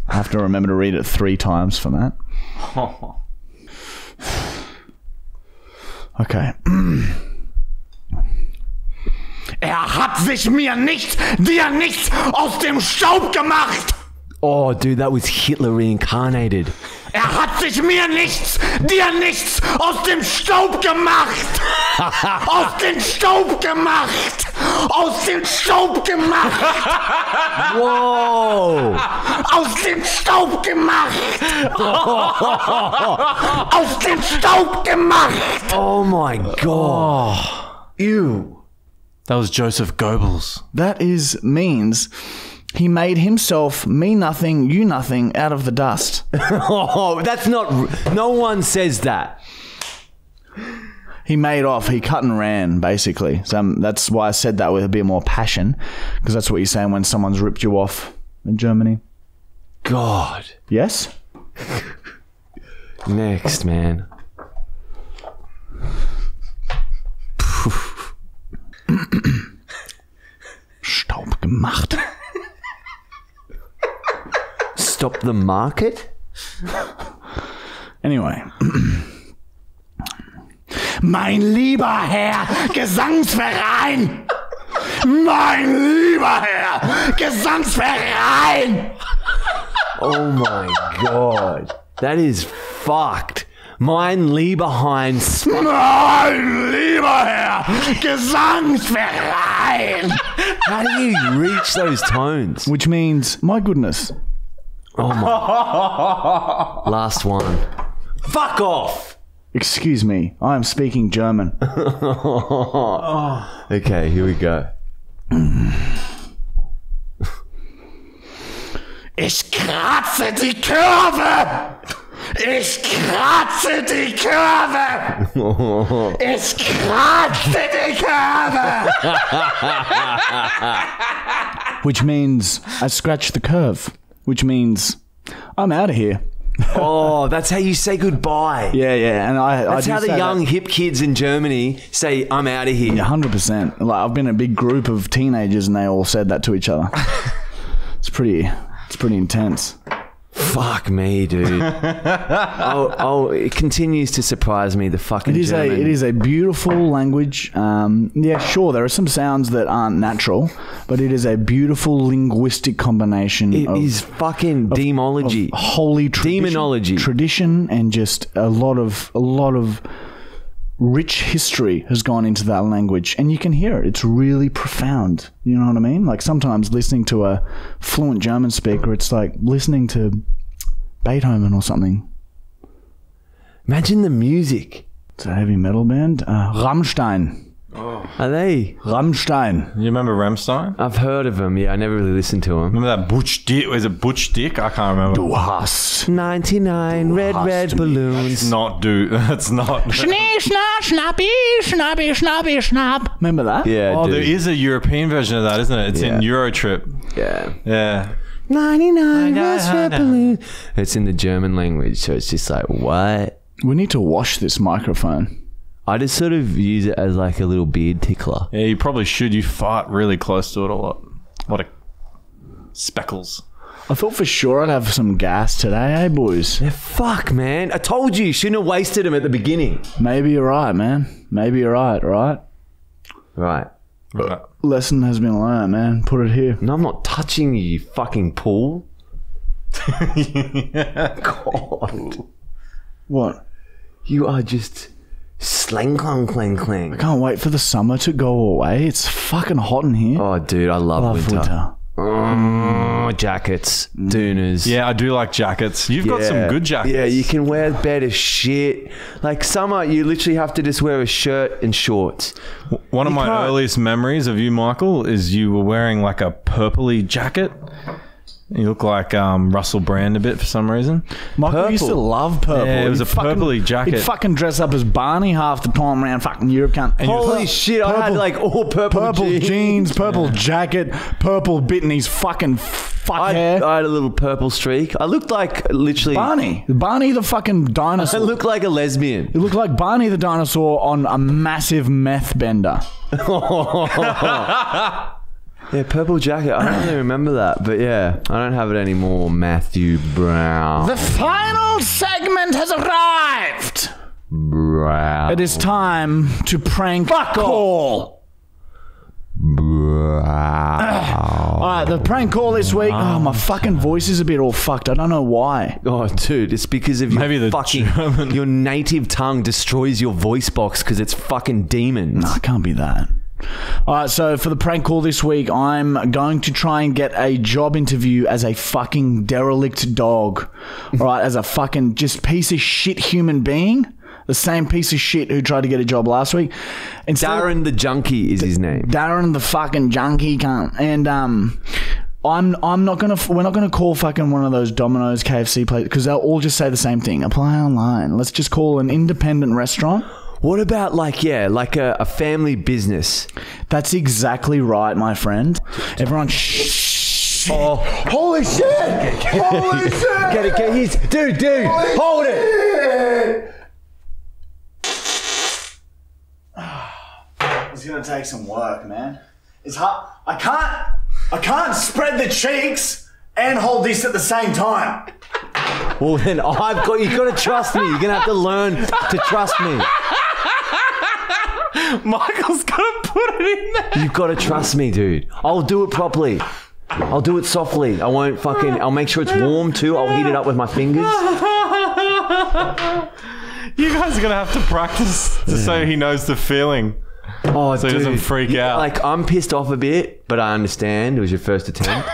I have to remember to read it 3 times for Matt. Okay. Hat sich mir nicht, dir nichts aus dem Staub gemacht. Oh, dude, that was Hitler reincarnated. Hat sich mir nichts, dir nichts aus dem Staub gemacht. Aus dem Staub gemacht! Wow! Aus dem Staub gemacht! Oh my God. Oh. Ew. That was Joseph Goebbels. That is means... He made himself me nothing, you nothing out of the dust. Oh, that's not... No one says that. He made off. He cut and ran, basically. So that's why I said that with a bit more passion, because that's what you're saying when someone's ripped you off in Germany. God. Yes? Next, man. Staub gemacht. Stop the market? Anyway. Mein lieber Herr Gesangsverein! Oh my God. That is fucked. Mein lieber Heinz. Mein lieber Herr Gesangsverein! How do you reach those tones? Which means, my goodness. Oh my. Last one. Fuck off! Excuse me, I am speaking German. Oh. Okay, here we go. Ich kratze die Kurve! Ich kratze die Kurve! Ich kratze die Kurve! Which means, I scratched the curve. Which means, I'm out of here. Oh, that's how you say goodbye. Yeah, yeah. And that's how the young hip kids in Germany say, I'm out of here. 100%. Like, I've been a big group of teenagers and they all said that to each other. It's pretty intense. Fuck me, dude. Oh, it continues to surprise me, the fucking German. It is a beautiful language. Yeah, sure, there are some sounds that aren't natural, but it is a beautiful linguistic combination. It is fucking demology. Of holy tradition, demonology. Tradition, and just a lot of rich history has gone into that language, and you can hear it. It's really profound. You know what I mean? Like, sometimes listening to a fluent German speaker, it's like listening to Beethoven or something. Imagine the music. It's a heavy metal band. Rammstein. Oh. Are they? Rammstein. You remember Rammstein? I've heard of them. Yeah, I never really listened to them. Remember that Butch Dick? Was it Butch Dick? I can't remember. Du hast 99 red balloons. That's not. Schnee, schnapp, schnappy, schnappy, schnappy, schnapp. Remember that? Yeah. Oh, dude. There is a European version of that, isn't it? It's in Eurotrip. Yeah. Yeah. 99 red balloons. It's in the German language, so it's just like, what? We need to wash this microphone. I just sort of use it as like a little beard tickler. Yeah, you probably should. You fart really close to it a lot. A lot of speckles. I thought for sure I'd have some gas today, eh, boys? Yeah, fuck, man. I told you, you shouldn't have wasted them at the beginning. Maybe you're right, man. Maybe you're right, right? Right. Right. Lesson has been learned, man. Put it here. No, I'm not touching you, you fucking pool. God. What? You are just... Slang, clang, clang, clang. I can't wait for the summer to go away. It's fucking hot in here. Oh, dude, I love winter. Oh, jackets, doonas. Yeah, I do like jackets. You've got some good jackets. Yeah, you can wear better shit. Like summer, you literally have to just wear a shirt and shorts. One of my earliest memories of you, Michael, is you were wearing like a purpley jacket. You look like Russell Brand a bit for some reason. Michael used to love purple. Yeah, it was a purpley jacket. He'd fucking dress up as Barney half the time around fucking Europe. Holy shit, I had like all purple jeans, purple jacket, purple bit in his fucking hair. I had a little purple streak. I looked like literally... Barney the fucking dinosaur. I looked like a lesbian. You looked like Barney the dinosaur on a massive meth bender. Yeah, purple jacket. I don't really remember that, but yeah, I don't have it anymore. Matthew Brown. The final segment has arrived. Brown. It is time to prank call. Brown. All right, the prank call this week. Oh, my fucking voice is a bit all fucked. I don't know why. Oh, dude, it's because of your fucking German. Your native tongue destroys your voice box because it's fucking demons. No, it can't be that. All right, so for the prank call this week, I'm going to try and get a job interview as a fucking derelict dog. All right, as a fucking just piece of shit human being. The same piece of shit who tried to get a job last week. Instead, Darren the Junkie is his name. Darren the fucking Junkie cunt. And I'm not gonna. We're not gonna call fucking one of those Domino's, KFC places because they'll all just say the same thing. Apply online. Let's just call an independent restaurant. What about like, yeah, like a family business? That's exactly right, my friend. Everyone. Oh, holy shit! Holy shit! Get it, get his dude. Holy hold shit. It. It's gonna take some work, man. It's hard. I can't spread the cheeks and hold this at the same time. Well, then I've got. You've got to trust me. You're gonna have to learn to trust me. Michael's gotta put it in there. You've got to trust me, dude. I'll do it properly. I'll do it softly. I won't fucking. I'll make sure it's warm too. I'll heat it up with my fingers. You guys are gonna have to practice so he knows the feeling. Oh, so dude, he doesn't freak out. Like, I'm pissed off a bit, but I understand it was your first attempt.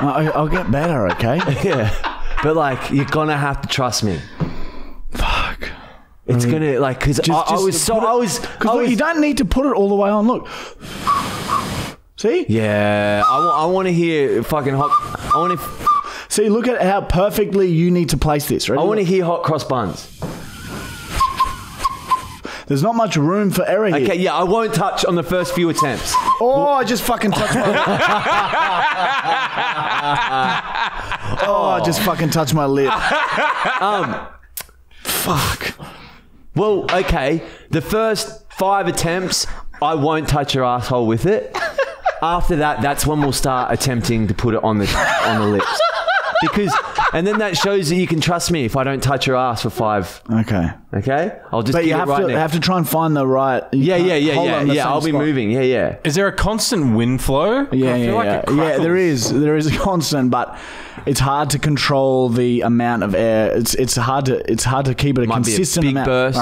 I'll get better, okay? Yeah. But like, you're gonna have to trust me. Fuck. It's gonna like, cause I was, you don't need to put it all the way on. Look. See? Yeah. I want to hear fucking hot. I want to. See, look at how perfectly you need to place this. Ready? I want to hear hot cross buns. There's not much room for error here. Okay, yeah, I won't touch on the first few attempts. Oh, I just fucking touched my lip. Oh, I just fucking touched my lip. Fuck. Well, okay, the first 5 attempts, I won't touch your asshole with it. After that, that's when we'll start attempting to put it on the lips. Because, and then that shows that you can trust me if I don't touch your ass for 5. Okay. Okay? I'll just get it right now. You have to try and find the right... Yeah, I'll be moving. Yeah, yeah. Is there a constant wind flow? Yeah, there is. There is a constant, but it's hard to control the amount of air. It's hard to keep it a consistent amount. Might be a big burst.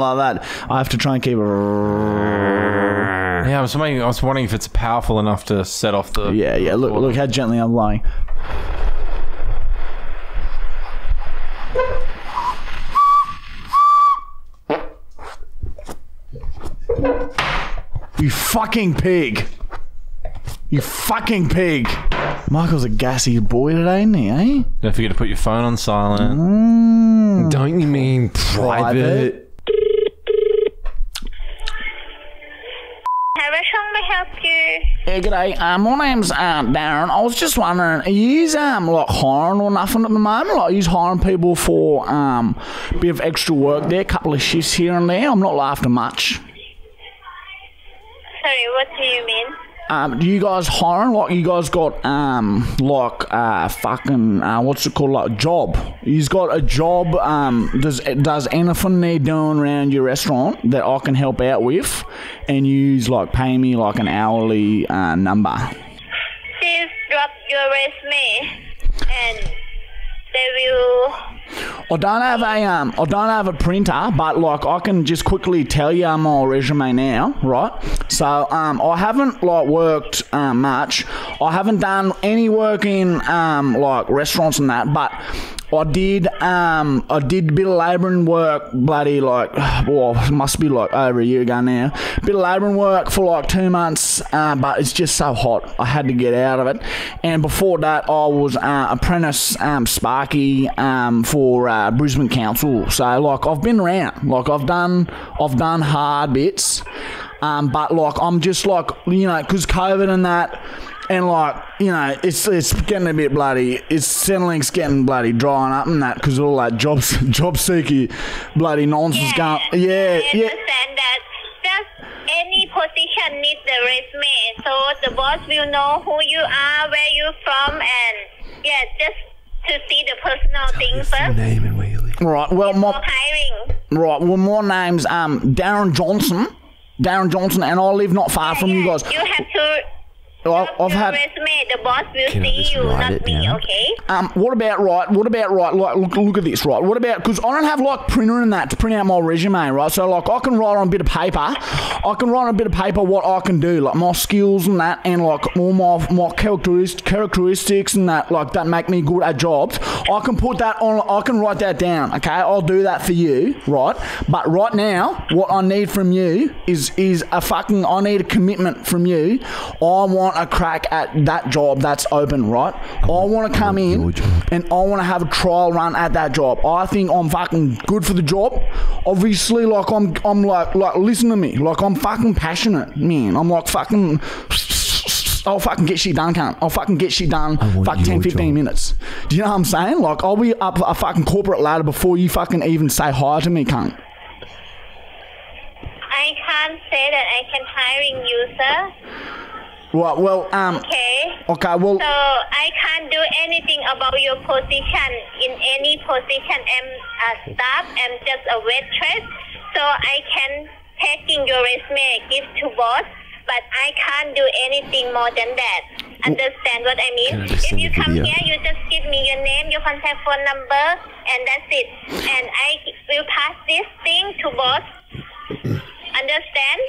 Like that. I have to try and keep it... Yeah, I was wondering if it's powerful enough to set off the... Yeah, look how gently I'm lying. You fucking pig. You fucking pig. Michael's a gassy boy today, isn't he, eh? Don't forget to put your phone on silent. Mm. Don't you mean private? Help you. Yeah, g'day. My name's Darren. I was just wondering, are you like hiring or nothing at the moment? Like, are you hiring people for a bit of extra work there, a couple of shifts here and there? I'm not laughing much. Sorry, what do you mean? Do you guys hiring? Like, you guys got what's it called? Like a job. You've got a job. Does anything need doing around your restaurant that I can help out with? And you like pay me like an hourly number. Please drop your resume, and they will. I don't have a printer, but like I can just quickly tell you my resume now, right? So I haven't like worked much. I haven't done any work in like restaurants and that, but I did a bit of labouring work, bloody like, well, it must be like over a year ago now. Bit of labouring work for like 2 months, but it's just so hot. I had to get out of it. And before that, I was apprentice Sparky for Brisbane Council. So like, I've been around. Like, I've done hard bits, but like, I'm just like, you know, because COVID and that. And like, you know, it's getting a bit bloody. It's Centrelink's getting bloody drying up and that because all that job seeker bloody nonsense going. Yeah, yeah. I understand that. Just any position needs the resume, so the boss will know who you are, where you're from, and yeah, just to see the personal thing first. Name and where you live. Right. Well, my name's Darren Johnson. Darren Johnson, and I live not far from you guys. You have to... I've had resume. The boss will see you, not me. Okay. What about like look at this, right? What about, because I don't have like printer and that to print out my resume, right? So like I can write on a bit of paper. I can write on a bit of paper what I can do, like my skills and that, and like all my characteristics and that, like that make me good at jobs. I can put that on. I can write that down. Okay, I'll do that for you, right? But right now, what I need from you is a fucking. I need a commitment from you. I want a crack at that job that's open, right? I want to come in and I want to have a trial run at that job. I think I'm fucking good for the job. Obviously, like I'm like listen to me, like I'm fucking passionate, man. I'm like fucking. I'll fucking get shit done, cunt. I'll fucking get shit done. Fuck 10, 15 job. Minutes. Do you know what I'm saying? Like I'll be up a fucking corporate ladder before you fucking even say hi to me, cunt. I can't say that I can hiring you, sir. Right, well, okay, well... So, I can't do anything about your position in any position. I'm a staff, I'm just a waitress. So, I can take in your resume, give to boss, but I can't do anything more than that. Understand what I mean? If you come here, you just give me your name, your contact phone number, and that's it. And I will pass this thing to boss. Understand?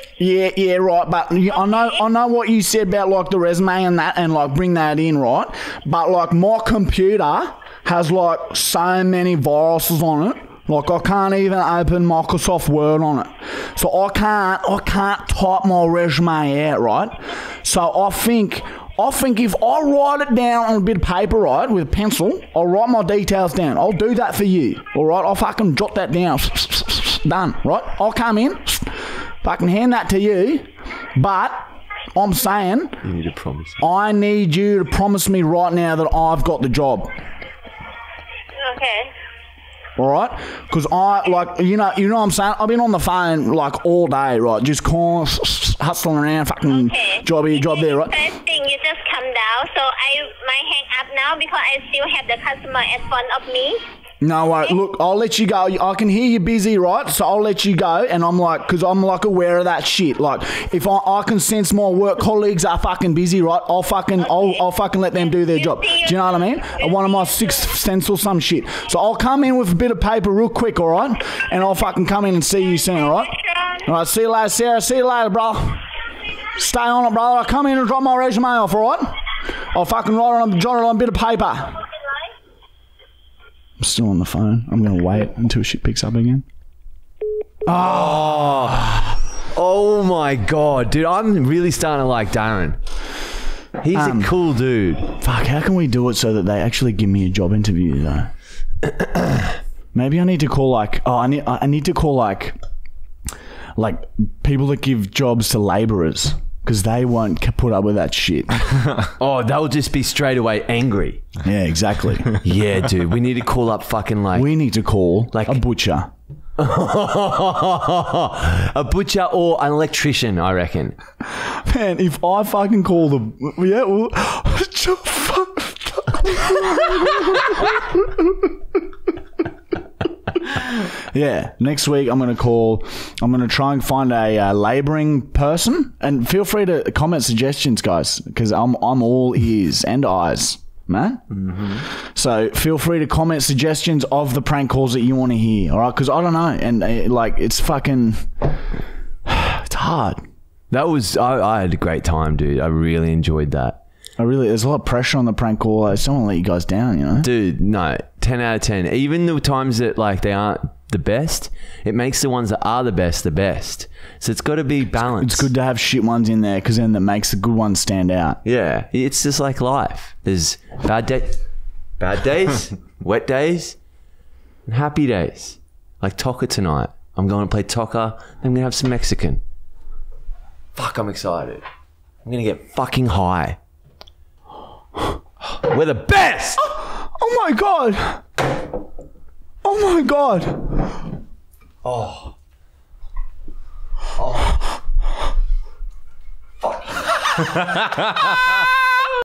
Yeah, right. But okay. I know what you said about like the resume and that, and like bring that in, right? But like my computer has like so many viruses on it. Like I can't even open Microsoft Word on it, so I can't type my resume out, right? So I think if I write it down on a bit of paper, right, with a pencil, I'll write my details down. I'll do that for you, all right? I'll fucking jot that down. Done, right? I'll come in. I can hand that to you, but I'm saying you need to promise. I need you to promise me right now that I've got the job. Okay. All right? Because I, like, you know what I'm saying? I've been on the phone, like, all day, right? Just calling, hustling around, fucking job here, job there, right? First thing, you just come down, so I might hang up now because I still have the customer in front of me. No, worries. Look, I'll let you go. I can hear you're busy, right? So I'll let you go. And I'm like, because I'm like aware of that shit. Like, if I can sense my work colleagues are fucking busy, right? I'll fucking let them do their job. Do you know what I mean? One of my sixth sense or some shit. So I'll come in with a bit of paper real quick, all right? And I'll fucking come in and see you soon, all right? All right, see you later, Sarah. See you later, bro. Stay on it, brother. I'll come in and drop my resume off, all right? I'll fucking jot it on a bit of paper. I'm still on the phone. I'm going to wait until shit picks up again. Oh my God. Dude, I'm really starting to like Darren. He's a cool dude. Fuck, how can we do it so that they actually give me a job interview, though? Maybe I need to call like... Oh, I need to call like people that give jobs to labourers, because they won't put up with that shit. Oh, they'll just be straight away angry. Yeah, exactly. Yeah, dude. We need to call up fucking like... We need to call like a butcher. A butcher or an electrician, I reckon. Man, if I fucking call the... Yeah, well... Yeah, next week I'm going to try and find a labouring person. And feel free to comment suggestions, guys, because I'm all ears and eyes. Man, so feel free to comment suggestions of the prank calls that you want to hear, all right? Because I don't know, and like it's fucking, it's hard. That was I had a great time, dude. I really enjoyed that. There's a lot of pressure on the prank call. I just don't want to let you guys down, you know, dude. No, 10 out of 10. Even the times that like they aren't the best, it makes the ones that are the best the best. So it's got to be balanced. It's good to have shit ones in there because then that makes the good ones stand out. Yeah, it's just like life. There's bad days, wet days, and happy days. Like Toca tonight. I'm going to play Toca. I'm going to have some Mexican. Fuck, I'm excited. I'm going to get fucking high. We're the best. Oh my God. Oh my God. Oh. Oh. Fuck.